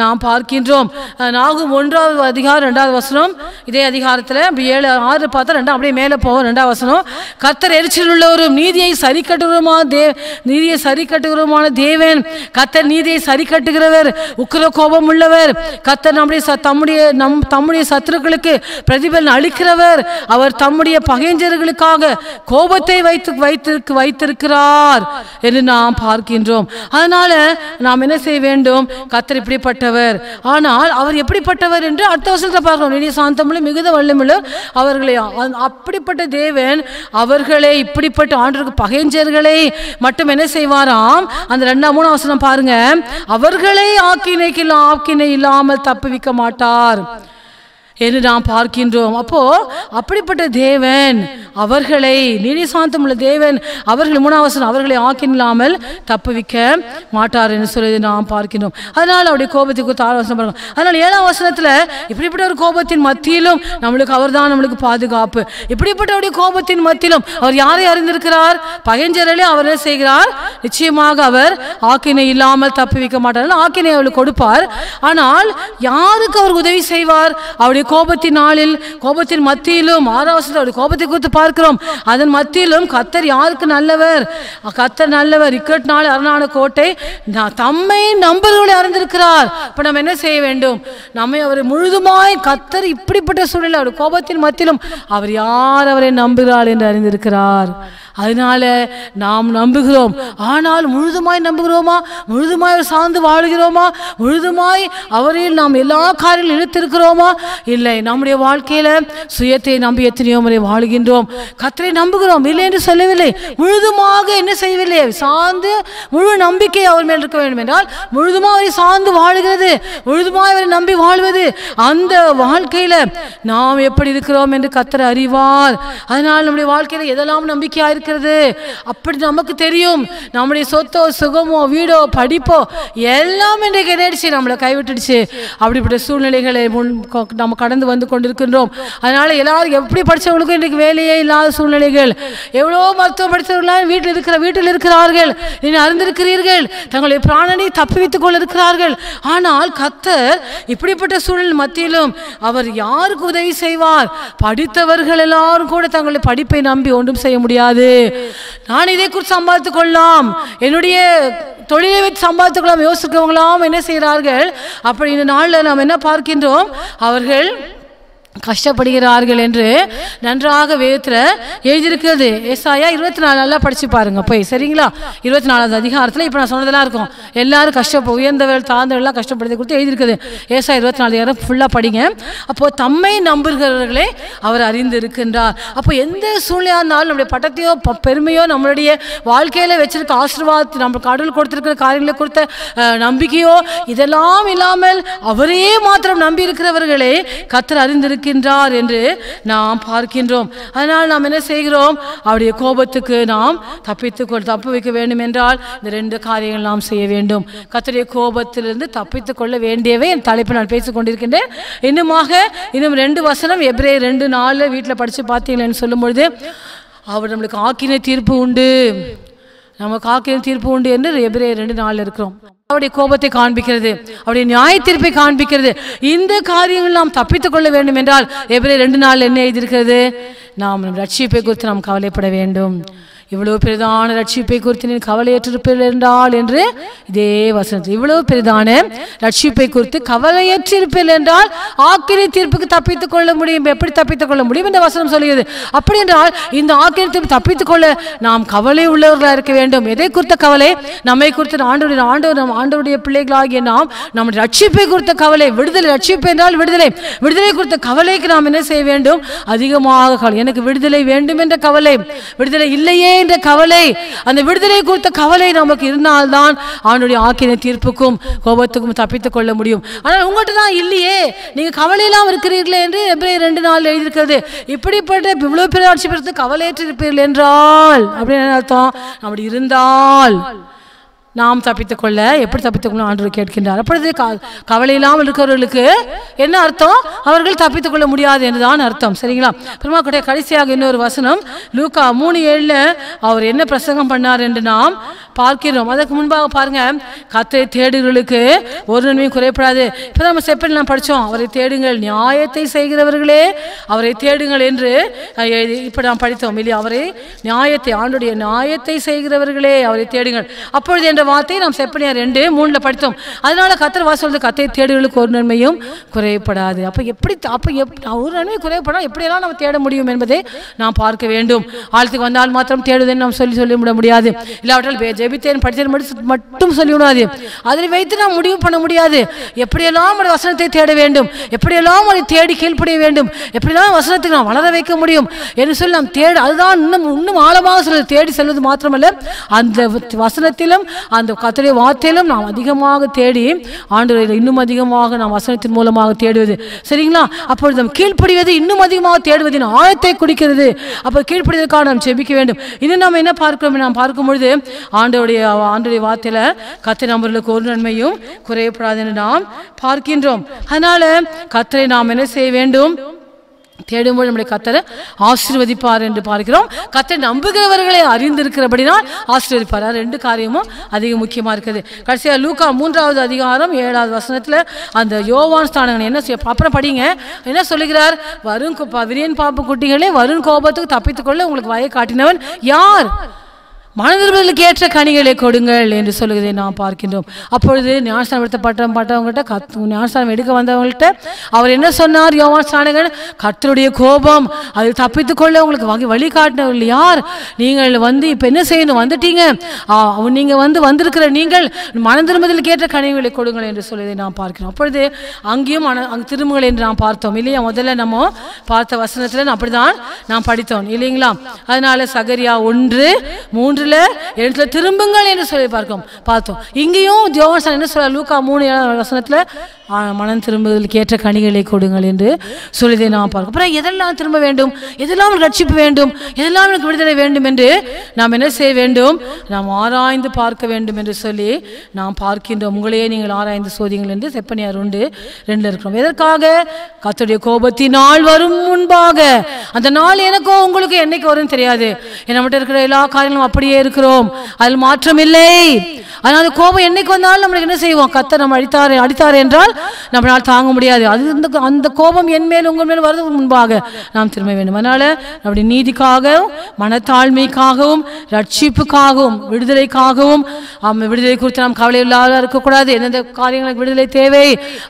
நாம் பார்க்கின்றோம் நாகூம் ஒன்றாவது அதிகாரம் இரண்டாவது வசனம் இதே அதிகாரத்தில் ஏழு ஆறு பார்த்தா ரெண்டாம் அப்படியே மேலே போவோம் ரெண்டாவது வசனம் கர்த்தர் எரிச்சல் உள்ளவரும் நீதியை சரி கட்டுகிறமான தே நீதியை சரி கட்டுகிறமான தேவன் கர்த்தர் நீதியை சரி கட்டுகிறவர் உக்கிர கோபம் உள்ளவர் கர்த்தர் நம்முடைய தம்முடைய நம் தம்முடைய சத்துருக்களுக்கு பிரதிபலன் அளிக்க அவர் தம்முடைய பகைஞர்களுக்காக கோபத்தை வைத்து வைத்திருக்கு வைத்திருக்கிறார் என்று நாம் பார்க்கின்றோம் அதனால நாம் என்ன செய்ய வேண்டும் கர்த்தர் இப்படிப்பட்டவர் ஆனால் அவர் எப்படிப்பட்டவர் என்று அடுத்த வசனத்தை பார்க்கிறோம் நீதி சாந்தமுள்ள மிகுந்த வல்லமுள்ள அவர்களை அப்படிப்பட்ட தேவன் அவர்களை இப்படிப்பட்ட ஆண்டவருக்கு பகைஞர்களை மட்டும் என்ன செய்வாராம் அந்த ரெண்டாம் மூணாம் வசனம் பாருங்க அவர்களை ஆக்கினைக்கு ஆக்கினை இல்லாமல் தப்புவிக்க மாட்டார் என்று நாம் பார்க்கின்றோம் அப்போ அப்படிப்பட்ட தேவன் அவர்களை நீதி சாந்தம் உள்ள தேவன் அவர்கள் மூணாவசனம் அவர்களை ஆக்கினில்லாமல் தப்புவிக்க மாட்டார் என்று சொல்லி நாம் பார்க்கின்றோம் அதனால் அவருடைய கோபத்துக்கு ஆறு வசனம் பாருங்க அதனால் ஏழாம் வசனத்தில் இப்படிப்பட்ட ஒரு கோபத்தின் மத்தியிலும் நம்மளுக்கு அவர் தான் நம்மளுக்கு பாதுகாப்பு இப்படிப்பட்ட அவருடைய கோபத்தின் மத்தியிலும் அவர் யாரை அறிந்திருக்கிறார் பகைஞரலே அவர் என்ன செய்கிறார் நிச்சயமாக அவர் ஆக்கினை இல்லாமல் தப்புவிக்க மாட்டார் ஆக்கினை அவளுக்கு கொடுப்பார் ஆனால் யாருக்கு அவர் உதவி செய்வார் அவருடைய கோபத்தின் நாளில் கோபத்தின் மத்தியிலும் ஆறாவது கோபத்தை குறித்து பார்க்கிறோம் அதன் மத்தியிலும் கர்த்தர் யாருக்கு நல்லவர் கர்த்தர் நல்லவர் இக்கட் நாள் அரணான கோட்டை தம்மை நம்பர்களை அறிந்திருக்கிறார் இப்போ நம்ம என்ன செய்ய வேண்டும் நம்மை அவர் முழுதுமாய் கர்த்தர் இப்படிப்பட்ட சூழலில் அவர் கோபத்தின் மத்தியிலும் அவர் யார் அவரை நம்புகிறார் என்று அறிந்திருக்கிறார் அதனால நாம் நம்புகிறோம் ஆனால் முழுதுமாய் நம்புகிறோமா முழுதுமாய் சார்ந்து வாழுகிறோமா முழுதுமாய் அவரில் நாம் எல்லா காரியங்களும் இழுத்திருக்கிறோமா இல்லை. நம்முடைய வாழ்க்கையில சுயத்தை நம்பி எத்தனையோ முறை வாழ்கின்றோம். கர்த்தரை நம்புகிறோம், இல்லை என்று சொல்லவில்லை, முழுதுமாக என்ன செய்யவில்லை, சார்ந்து முழு நம்பிக்கை அவர் மேல் இருக்க வேண்டும் என்றால் முழுதுமாக அவரை சார்ந்து வாழுகிறது, முழுதுமாக அவரை நம்பி வாழ்வது. அந்த வாழ்க்கையில நாம் எப்படி இருக்கிறோம் என்று கர்த்தர் அறிவார். அதனால் நம்முடைய வாழ்க்கையில எதெல்லாம் நம்பிக்கையா இருக்கிறது அப்படி நமக்கு தெரியும். நம்முடைய சொத்தோ சுகமோ வீடோ படிப்போ எல்லாம் இன்றைக்கு என்னடிச்சு, நம்மளை கைவிட்டுடுச்சு. அப்படிப்பட்ட சூழ்நிலைகளை நம்ம கடந்து வந்து கொண்டிருக்கின்றோம். அதனால எல்லாரும் எப்படி படித்தவங்களுக்கும் இன்றைக்கு வேலையே இல்லாத சூழ்நிலைகள், எவ்வளோ மருத்துவம் படித்தவர்களால் வீட்டில் இருக்கிற வீட்டில் இருக்கிறார்கள், நீங்கள் அறிந்திருக்கிறீர்கள், தங்களுடைய பிராணனை தப்பி வைத்துக் கொண்டிருக்கிறார்கள். ஆனால் கர்த்தர் இப்படிப்பட்ட சூழல் மத்தியிலும் அவர் யாருக்கு உதவி செய்வார்? படித்தவர்கள் எல்லாரும் கூட தங்களுடைய படிப்பை நம்பி ஒன்றும் செய்ய முடியாது. நான் இதை குறித்து சம்பாதித்துக் கொள்ளலாம், என்னுடைய தொழிலை வைத்து சம்பாதித்துக்கலாம் யோசிக்கிறவங்களாம் என்ன செய்கிறார்கள்? அப்படி இந்த நாளில் நாம் என்ன பார்க்கின்றோம்? அவர்கள் கஷ்டப்படுகிறார்கள் என்று நன்றாக வேதத்தில் எழுதியிருக்கிறது. ஏசாயா இருபத்தி நாலு நல்லா படித்து பாருங்க போய், சரிங்களா? இருபத்தி நாலாவது அதிகாரத்தில் இப்போ நான் சொன்னதெல்லாம் இருக்கும். எல்லாரும் கஷ்டப்ப உயர்ந்தவர்கள் தாழ்ந்தவர்களாம் கஷ்டப்படுறதை கொடுத்து எழுதியிருக்குது. ஏசாயா இருபத்தி நாலு அதிகாரம் ஃபுல்லாக படிங்க. அப்போது தம்மை நம்புகிறவர்களே அவர் அறிந்திருக்கின்றார். அப்போ எந்த சூழ்நிலையாக இருந்தாலும் நம்முடைய பட்டத்தையோ பெருமையோ நம்மளுடைய வாழ்க்கையில் வச்சிருக்க ஆசீர்வாதத்தை நம்ம கடவுள் கொடுத்துருக்கிற காரியங்களை கொடுத்த நம்பிக்கையோ இதெல்லாம் இல்லாமல் அவரையே மாத்திரம் நம்பி இருக்கிறவர்களே கர்த்தர் அறிந்திருக்க என்று நாம் பார்க்கின்றோம். அதனால் நாம் என்ன செய்கிறோம்? அவருடைய கோபத்துக்கு நாம் தப்பித்துக் கொள் தப்பு வைக்க வேண்டும் என்றால் இந்த ரெண்டு காரியங்கள் நாம் செய்ய வேண்டும். கர்த்தருடைய கோபத்திலிருந்து தப்பித்துக் கொள்ள வேண்டியவை என் தலைப்பு நான் பேசிக் கொண்டிருக்கின்றேன். இன்னுமாக இன்னும் ரெண்டு வசனம் எபிரேயர் ரெண்டு நாலு வீட்டில் படித்து பார்த்தீங்களேன்னு சொல்லும் பொழுது, அவர் நம்மளுக்கு ஆக்கின தீர்ப்பு உண்டு, நமக்கு ஆக்கின தீர்ப்பு உண்டு என்று எபிரேயர் ரெண்டு நாளில் இருக்கிறோம். அவருடைய கோபத்தை காண்பிக்கிறது, அவருடைய நியாய தீர்ப்பை காண்பிக்கிறது. இந்த காரியங்கள் நாம் தப்பித்துக் கொள்ள வேண்டும் என்றால் எபிரேயர் ரெண்டு நாள் என்ன எழுதியிருக்கிறது? நாம் ரட்சிப்பை குறித்து நாம் கவலைப்பட வேண்டும். இவ்வளவு பெரிதான ரட்சிப்பை குறித்து நீ கவலையற்றிருப்பீர்கள் என்றால் என்று இதே வசனத்தில், இவ்வளவு பெரிதான ரட்சிப்பை குறித்து கவலையற்றிருப்பீர்கள் என்றால் ஆக்கினை தீர்ப்புக்கு தப்பித்துக் கொள்ள முடியும். எப்படி தப்பித்துக் கொள்ள முடியும் இந்த வசனம் சொல்கிறது? அப்படி என்றால் இந்த ஆக்கினை தீர்ப்பு தப்பித்துக் கொள்ள நாம் கவலை உள்ளவர்களாக இருக்க வேண்டும். எதை குறித்த கவலை? நம்மை குறித்த ஆண்டவருடைய ஆண்டவர் நம் ஆண்டவருடைய பிள்ளைகளாகிய நாம் நம்முடைய ரட்சிப்பை குறித்த கவலை, விடுதலை, ரட்சிப்பு என்றால் விடுதலை, விடுதலை குறித்த கவலைக்கு நாம் என்ன செய்ய வேண்டும்? அதிகமாக கவலை. எனக்கு விடுதலை வேண்டும் என்ற கவலை, விடுதலை இல்லையே என்ற கவலை, அந்த விடுதலை குறித்த கவலை நமக்கு இருந்தால்தான் அவனுடைய ஆக்கினை தீர்ப்புக்கும் கோபத்துக்கும் தப்பித்துக் கொள்ள முடியும். ஆனால் உங்கள்கிட்ட தான் இல்லையே, நீங்க கவலையெல்லாம் இருக்கிறீர்களே என்று எபிரேயர் ரெண்டு நாள் எழுதியிருக்கிறது. இப்படிப்பட்ட இவ்வளவு பேராட்சி பெற்று கவலையற்றிருப்பீர்கள் என்றால் அப்படின்னு அர்த்தம், அப்படி இருந்தால் நாம் தப்பித்துக் கொள்ள எப்படி தப்பித்துக் கொள்ள ஆண்டவர் கேட்கின்றார். அப்பொழுது கவலை இல்லாமல் இருக்கிறவர்களுக்கு என்ன அர்த்தம்? அவர்கள் தப்பித்துக் கொள்ள முடியாது என்றுதான் அர்த்தம், சரிங்களா? பெருமாக்குடைய கடைசியாக இன்னொரு வசனம் லூக்கா மூணு ஏழுல அவர் என்ன பிரசங்கம் பண்ணார் என்று நாம் பார்க்கிறோம். அதற்கு முன்பாக பாருங்க, கர்த்தரை தேடுகிறவர்களுக்கு ஒரு நன்மையும் குறைப்படாது. இப்போ நம்ம செப்பெல்லாம் படித்தோம், அவரை தேடுங்கள், நியாயத்தை செய்கிறவர்களே அவரை தேடுங்கள் என்று இப்போ நாம் படித்தோம் இல்லையா? அவரை நியாயத்தை ஆண்டுடைய நியாயத்தை செய்கிறவர்களே அவரை தேடுங்கள். அப்பொழுது என்ற வார்த்தையை நாம் செப்பனியா ரெண்டு மூணுல படித்தோம். அதனால கர்த்தர் வாசி சொல்றது, கர்த்தரை தேடுகளுக்கு ஒரு நன்மையும் குறையப்படாது. அப்போ எப்படி அப்போ ஒரு நன்மையும் குறையப்படாது, எப்படியெல்லாம் நம்ம தேட முடியும் என்பதை நாம் பார்க்க வேண்டும். ஆழத்துக்கு வந்தால் மாத்திரம் தேடுதல் நாம் சொல்லி சொல்லிவிட முடியாது. இல்லாவிட்டால் ஜெபித்தேன் படித்தேன் மட்டும் சொல்லிவிடாது, அதில் வைத்து நாம் முடிவு பண்ண முடியாது. எப்படியெல்லாம் ஒரு வசனத்தை தேட வேண்டும், எப்படியெல்லாம் அதை தேடி கீழ்ப்படிய வேண்டும், எப்படியெல்லாம் வசனத்துக்கு நாம் வளர வைக்க முடியும் என்று சொல்லி நாம் தேட, அதுதான் இன்னும் இன்னும் ஆழமாக சொல்வது. தேடி செல்வது மாத்திரமல்ல, அந்த வசனத்திலும் அந்த கர்த்தருடைய வார்த்தையிலும் நாம் அதிகமாக தேடி ஆண்டவரை இன்னும் அதிகமாக நாம் வசனத்தின் மூலமாக தேடுவது, சரிங்களா? அப்பொழுது நாம் கீழ்ப்படிவது இன்னும் அதிகமாக தேடுவதின் ஆழத்தை குடிக்கிறது. அப்போ கீழ்ப்படிவதற்காக நாம் ஜெபிக்க வேண்டும். இன்னும் நாம் என்ன பார்க்கிறோம்? நாம் பார்க்கும்பொழுது ஆண்டவருடைய ஆண்டவருடைய வார்த்தையில் கர்த்தர் நம்பர்களுக்கு ஒரு நன்மையும் குறையப்படாது என்று நாம் பார்க்கின்றோம். அதனால கர்த்தரை நாம் என்ன செய்ய வேண்டும்? தேடும்போது நம்முடைய கர்த்தரை ஆசீர்வதிப்பார் என்று பார்க்கிறோம். கர்த்தரை நம்புகிறவர்களை அறிந்திருக்கிறபடினால் ஆசீர்வதிப்பார். ரெண்டு காரியமும் அதிக முக்கியமாக இருக்குது. கடைசியாக லூக்கா மூன்றாவது அதிகாரம் ஏழாவது வசனத்தில் அந்த யோவான் ஸ்தானங்கள் என்ன செய்ய அப்புறம் படிங்க, என்ன சொல்லுகிறார்? வரும் விரியன் பாப்பு குட்டிகளே, வரும் கோபத்துக்கு தப்பித்துக்கொள்ள உங்களுக்கு வகை காட்டினவன் யார்? मनक कणिक को नाम पार्क अट्ठानवर योवान स्नानगन कत्तरुடைய கோபம் அது தப்பித்துக்கொள்ள உங்களுக்கு வழி காட்டினவர் யார் நீங்கள் வந்து இப்ப என்ன செய்யணும் வந்துட்டீங்க நீங்க வந்து வந்திருக்கிற நீங்கள் மனதிரும்புதல் கேற்ற கனிகளை கொடுங்கள் என்று சொல்வதை நாம் பார்க்கிறோம் அப்பொழுது அங்கேயும் அங்க திருமுகள் என்று நாம் பார்த்தோம் இல்லையா முதல்ல நம்ம பார்த்த வசனத்துல அப்படிதான் நாம் படித்தோம் இல்லீங்களா அதனால சகரியா ஒன்று மூன்றுல எழுத்துல திரும்புங்கள் என்று சொல்லி பார்க்கும் பார்த்தோம் இங்கேயும் யோவான் என்ன சொல்றாரு லூக்கா மூன்று ஏழாவது வசனத்துல மனம் திரும்புதல் கேற்ற கனிகளை கொடுங்கள் என்று சொல்வதை நாம் பார்க்கிறோம் அப்புறம் எதெல்லாம் திரும்ப வேண்டும் எதெல்லாம் ரட்சிப்பு வேண்டும் எதெல்லாம் எனக்கு விடுதலை வேண்டும் என்று நாம் என்ன செய்ய வேண்டும் நாம் ஆராய்ந்து பார்க்க வேண்டும் என்று சொல்லி நாம் பார்க்கின்றோம் உங்களையே நீங்கள் ஆராய்ந்து சோதிங்கள் என்று செப்பனியார் இரண்டு இரண்டு இருக்கிறோம் எதற்காக கர்த்தருடைய கோபத்தினால் வரும் முன்பாக அந்த நாள் எனக்கோ உங்களுக்கு என்னைக்கு வரும்னு தெரியாது என்ன மட்டும் இருக்கிற எல்லா காரியங்களும் அப்படியே இருக்கிறோம் அதில் மாற்றம் இல்லை ஆனால் அந்த கோபம் என்னைக்கு வந்தாலும் நம்ம என்ன செய்வோம் கர்த்தர் நம்ம அடித்தார் அடித்தார் என்றால் நம்மளால தாங்க முடியாது அது அந்த கோபம் என் மேல் உங்கள் மேல் வருது முன்பாக நாம் திரும்ப வேண்டும் அதனால நம்முடைய நீதிக்காகவும் மனத்தாழ்மைக்காகவும் ரட்சிப்புக்காகவும் விடுதலைக்காகவும் விடுதலை குறித்து நாம் கவலை இல்லாமல் இருக்கக்கூடாது எந்தெந்த காரியங்களுக்கு விடுதலை தேவை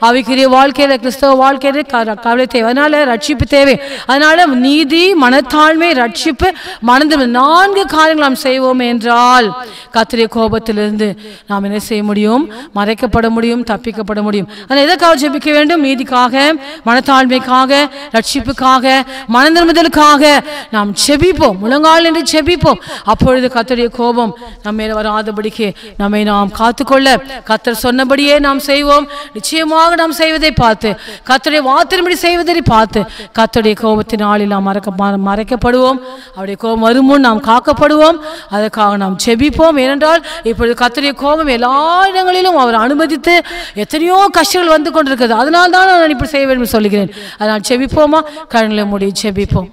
ஆவிக்குரிய வாழ்க்கையில் கிறிஸ்தவ வாழ்க்கையில் கவலை தேவை அதனால ரட்சிப்பு தேவை அதனால நீதி மனத்தாழ்மை ரட்சிப்பு மனது நான்கு காரியங்கள் நாம் செய்வோம் என்றால் கர்த்தருடைய கோபத்திலிருந்து நாம் என்ன செய்ய முடியும் மறைக்கப்பட முடியும் தப்பிக்கப்பட முடியும் ஆனால் எதற்காக ஜெபிக்க வேண்டும் நீதிக்காக மனத்தாழ்மைக்காக ரட்சிப்புக்காக மனதிரும்புதலுக்காக நாம் ஜெபிப்போம் முழங்கால் என்று ஜெபிப்போம் அப்பொழுது கர்த்தருடைய கோபம் நம்ம மேல் வராதபடிக்கு நம்மை நாம் காத்துக்கொள்ள கர்த்தர் சொன்னபடியே நாம் செய்வோம் நிச்சயமாக நாம் செய்வதை பார்த்து கர்த்தருடைய வார்த்தையின்படி செய்வதை பார்த்து கர்த்தருடைய கோபத்தினாலில் நாம் மறைக்கப்படுவோம் அவருடைய கோபம் வரும் முன் நாம் காக்கப்படுவோம் அதற்காக நாம் ஜெபிப்போம் ஏனென்றால் இப்பொழுது கர்த்தருடைய கோபம் எல்லா இடங்களிலும் அவர் அனுமதித்து எத்தனையோ கஷ்டங்கள் வந்து கொண்டிருக்கிறது அதனால் தான் நான் இப்படி செய்ய வேண்டும் சொல்லுகிறேன் அதனால் ஜெபிப்போமா கண்களை மூடி ஜெபிப்போம்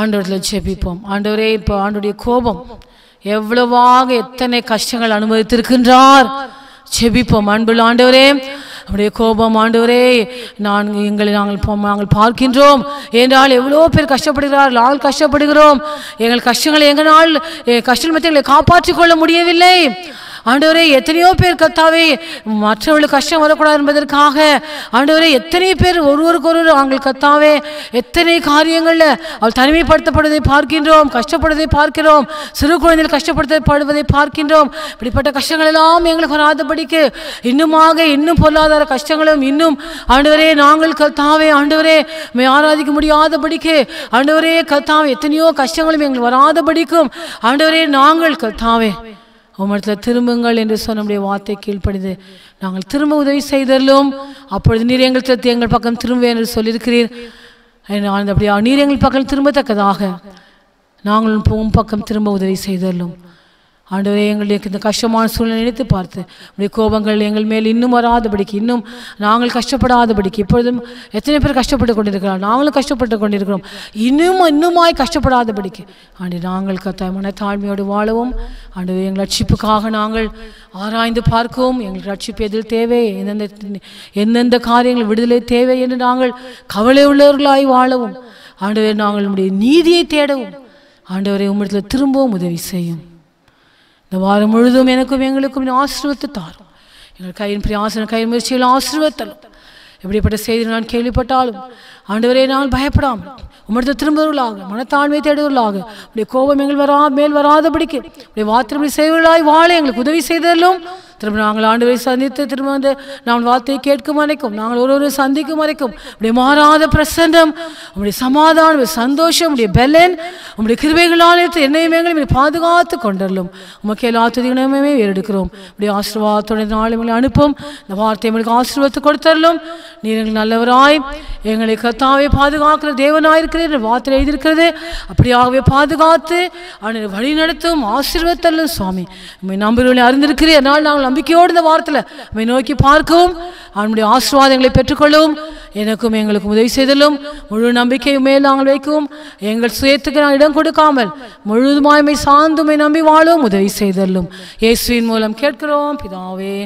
ஆண்டவரில் ஜெபிப்போம் ஆண்டவரே இப்போ ஆண்டவருடைய கோபம் எவ்வளவாக எத்தனை கஷ்டங்கள் அனுமதித்திருக்கின்றார் ஜெபிப்போம் அன்புள்ள ஆண்டவரே நம்முடைய கோபம் ஆண்டவரே நான் எங்களை நாங்கள் நாங்கள் பார்க்கின்றோம் என்றால் எவ்வளோ பேர் கஷ்டப்படுகிறார்கள் நாங்கள் கஷ்டப்படுகிறோம் எங்கள் கஷ்டங்களை எங்களால் கஷ்டம் மற்ற எங்களை காப்பாற்றிக் கொள்ள முடியவில்லை ஆண்டவரே எத்தனையோ பேர் கர்த்தாவே மற்றவர்களுக்கு கஷ்டம் வரக்கூடாது என்பதற்காக ஆண்டவரே எத்தனை பேர் ஒருவருக்கு ஒருவர் அவங்கள் கர்த்தாவே எத்தனை காரியங்களில் அவள் தனிமைப்படுத்தப்படுவதை பார்க்கின்றோம் கஷ்டப்படுவதை பார்க்கிறோம் சிறு குழந்தைகள் கஷ்டப்படுத்தப்படுவதை பார்க்கின்றோம் இப்படிப்பட்ட கஷ்டங்கள் எல்லாம் எங்களுக்கு வராதபடிக்கு இன்னுமாக இன்னும் பொருளாதார கஷ்டங்களும் இன்னும் ஆண்டவரே நாங்கள் கர்த்தாவே ஆண்டவரே ஆராதிக்க முடியாதபடிக்கு ஆண்டவரே கர்த்தாவே எத்தனையோ கஷ்டங்களும் எங்களுக்கு வராதபடிக்கும் ஆண்டவரே நாங்கள் கர்த்தாவே உம்மிடத்தில் திரும்புங்கள் என்று சொன்ன நம்முடைய வார்த்தை கீழ்ப்படிந்து நாங்கள் திரும்ப உதவி செய்தலும் அப்பொழுது நீர் எங்கள் எங்கள் பக்கம் திரும்புவேன் என்று சொல்லியிருக்கிறீர் நான் அப்படியா நீர் எங்கள் பக்கம் திரும்பத்தக்கதாக நாங்களும் உம் பக்கம் திரும்ப உதவி செய்தலும் ஆண்டவரே எங்களுக்கு இந்த கஷ்டமான சூழ்நிலை நினைத்து பார்த்து நம்முடைய கோபங்கள் எங்கள் மேல் இன்னும் வராதபடிக்கு இன்னும் நாங்கள் கஷ்டப்படாதபடிக்கு இப்பொழுதும் எத்தனை பேர் கஷ்டப்பட்டு கொண்டிருக்கிறோம் நாங்களும் கஷ்டப்பட்டு கொண்டிருக்கிறோம் இன்னும் இன்னுமாய் கஷ்டப்படாதபடிக்கு ஆண்டு நாங்கள் கத்தாயமான தாழ்மையோடு வாழவும் ஆண்டவரே எங்கள் ரட்சிப்புக்காக நாங்கள் ஆராய்ந்து பார்க்கவும் எங்களுக்கு ரட்சிப்பு எதில் தேவை எந்தெந்த எந்தெந்த காரியங்கள் விடுதலை தேவை என்று நாங்கள் கவலை உள்ளவர்களாய் வாழவும் ஆண்டவரே நாங்கள் நம்முடைய நீதியை தேடவும் ஆண்டவரை உம்மிடத்தில் திரும்பவும் உதவி செய்யும் இந்த வாரம் முழுதும் எனக்கும் எங்களுக்கும் ஆசீர்வதித்து தாரும் எங்கள் கையின் பிரயாசன கை முயற்சியில் ஆசீர்வதித்தலும் எப்படிப்பட்ட செய்தி நான் கேள்விப்பட்டாலும் ஆண்டவரே நான் பயப்படாமல் உம்மிடத்தில் திரும்புவர்களாக மனத்தாழ்மை தேடுவர்களாக உடைய கோபம் எங்கள் வரா மேல் வராதபடிக்கு உடைய வார்த்தை செய்வர்களாய் வாழ எங்களுக்கு உதவி செய்தலும் திரும்ப நாங்கள் ஆண்டவரை சந்தித்து திரும்ப வந்து நாங்கள் வார்த்தையை கேட்கும் வரைக்கும் நாங்கள் ஒருவரை சந்திக்கும் வரைக்கும் உடைய மாறாத பிரசன்னம் உடைய சமாதானம் உடைய சந்தோஷம் உடைய பலன் உடைய கிருபைகளால் என்னையும் எங்களை பாதுகாத்து கொண்டலும் உமக்கு எல்லா துதிகளையுமே ஏறெடுக்கிறோம் உடைய ஆசீர்வாதத்துடைய நாள் எங்களை அனுப்பும் இந்த வார்த்தை எங்களுக்கு ஆசீர்வாதத்தை கொடுத்தரலும் நீர் எங்கள் நல்லவராய் எங்களை கர்த்தாவை பாதுகாக்கிற தேவனாயிருக்கிறீர் வார்த்தை எழுதியிருக்கிறது அப்படியாகவே பாதுகாத்து அவனை வழி நடத்தும் ஆசீர்வதித்தரலும் சுவாமி உம்மை நம்புகிறவர்களை அறிந்திருக்கிறீர் அதனால் நாங்கள் நம்பிக்கையோடு இந்த வாரத்தில் உம்மை நோக்கி பார்க்கவும் அவனுடைய ஆசீர்வாதங்களை பெற்றுக்கொள்ளவும் எனக்கும் எங்களுக்கும் உதவி செய்தலும் முழு நம்பிக்கை மேல் நாங்கள் வைக்கவும் எங்கள் சுயத்துக்கு நாங்கள் இடம் கொடுக்காமல் முழுதுமாய்மை சார்ந்துமை நம்பி வாழவும் உதவி செய்தலும் இயேசுவின் மூலம் கேட்கிறோம் பிதாவே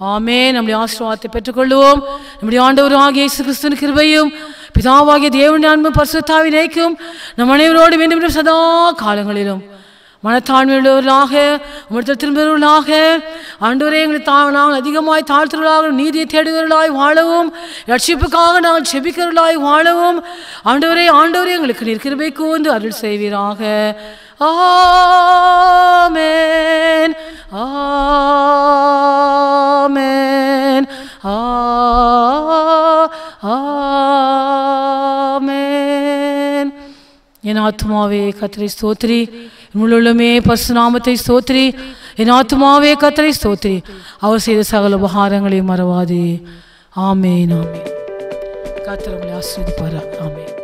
Amen. Nammudi aashirvaadhathai pettukolluvom. Nammudi aandavaraagiya Yesu Kristuvin kiruvayum Pithavaagiya Devunde anbum Parisuththaavin eekum namm anaivarodu vendum sada kaalangalilum. மனத்தாழ்மையுள்ளவர்களாக உம்முடைய திரும்புகிறவர்களாக ஆண்டவரே எங்களை நாங்கள் அதிகமாய் தாழ்த்துகிறவர்களாக நீதியை தேடுகிறவர்களாய் வாழவும் இரட்சிப்புக்காக நாங்கள் செபிக்கிறவர்களாய் வாழவும் ஆண்டவரே ஆண்டவரே எங்களுக்கு நீர் கிருபை கூர்ந்து அருள் செய்வீராக. ஆமென் ஆமென் ஆமென். என் ஆத்துமாவே கர்த்தரை ஸ்தோத்திரி, முழுமே பரிசுநாமத்தை ஸ்தோத்திரி, என் ஆத்துமாவே கர்த்தரை ஸ்தோத்திரி, அவர் செய்த சகல உபகாரங்களையும் மறவாதே. ஆமென் ஆமென். கர்த்தர் உங்களை ஆசீர்வதிப்பார். ஆமென்.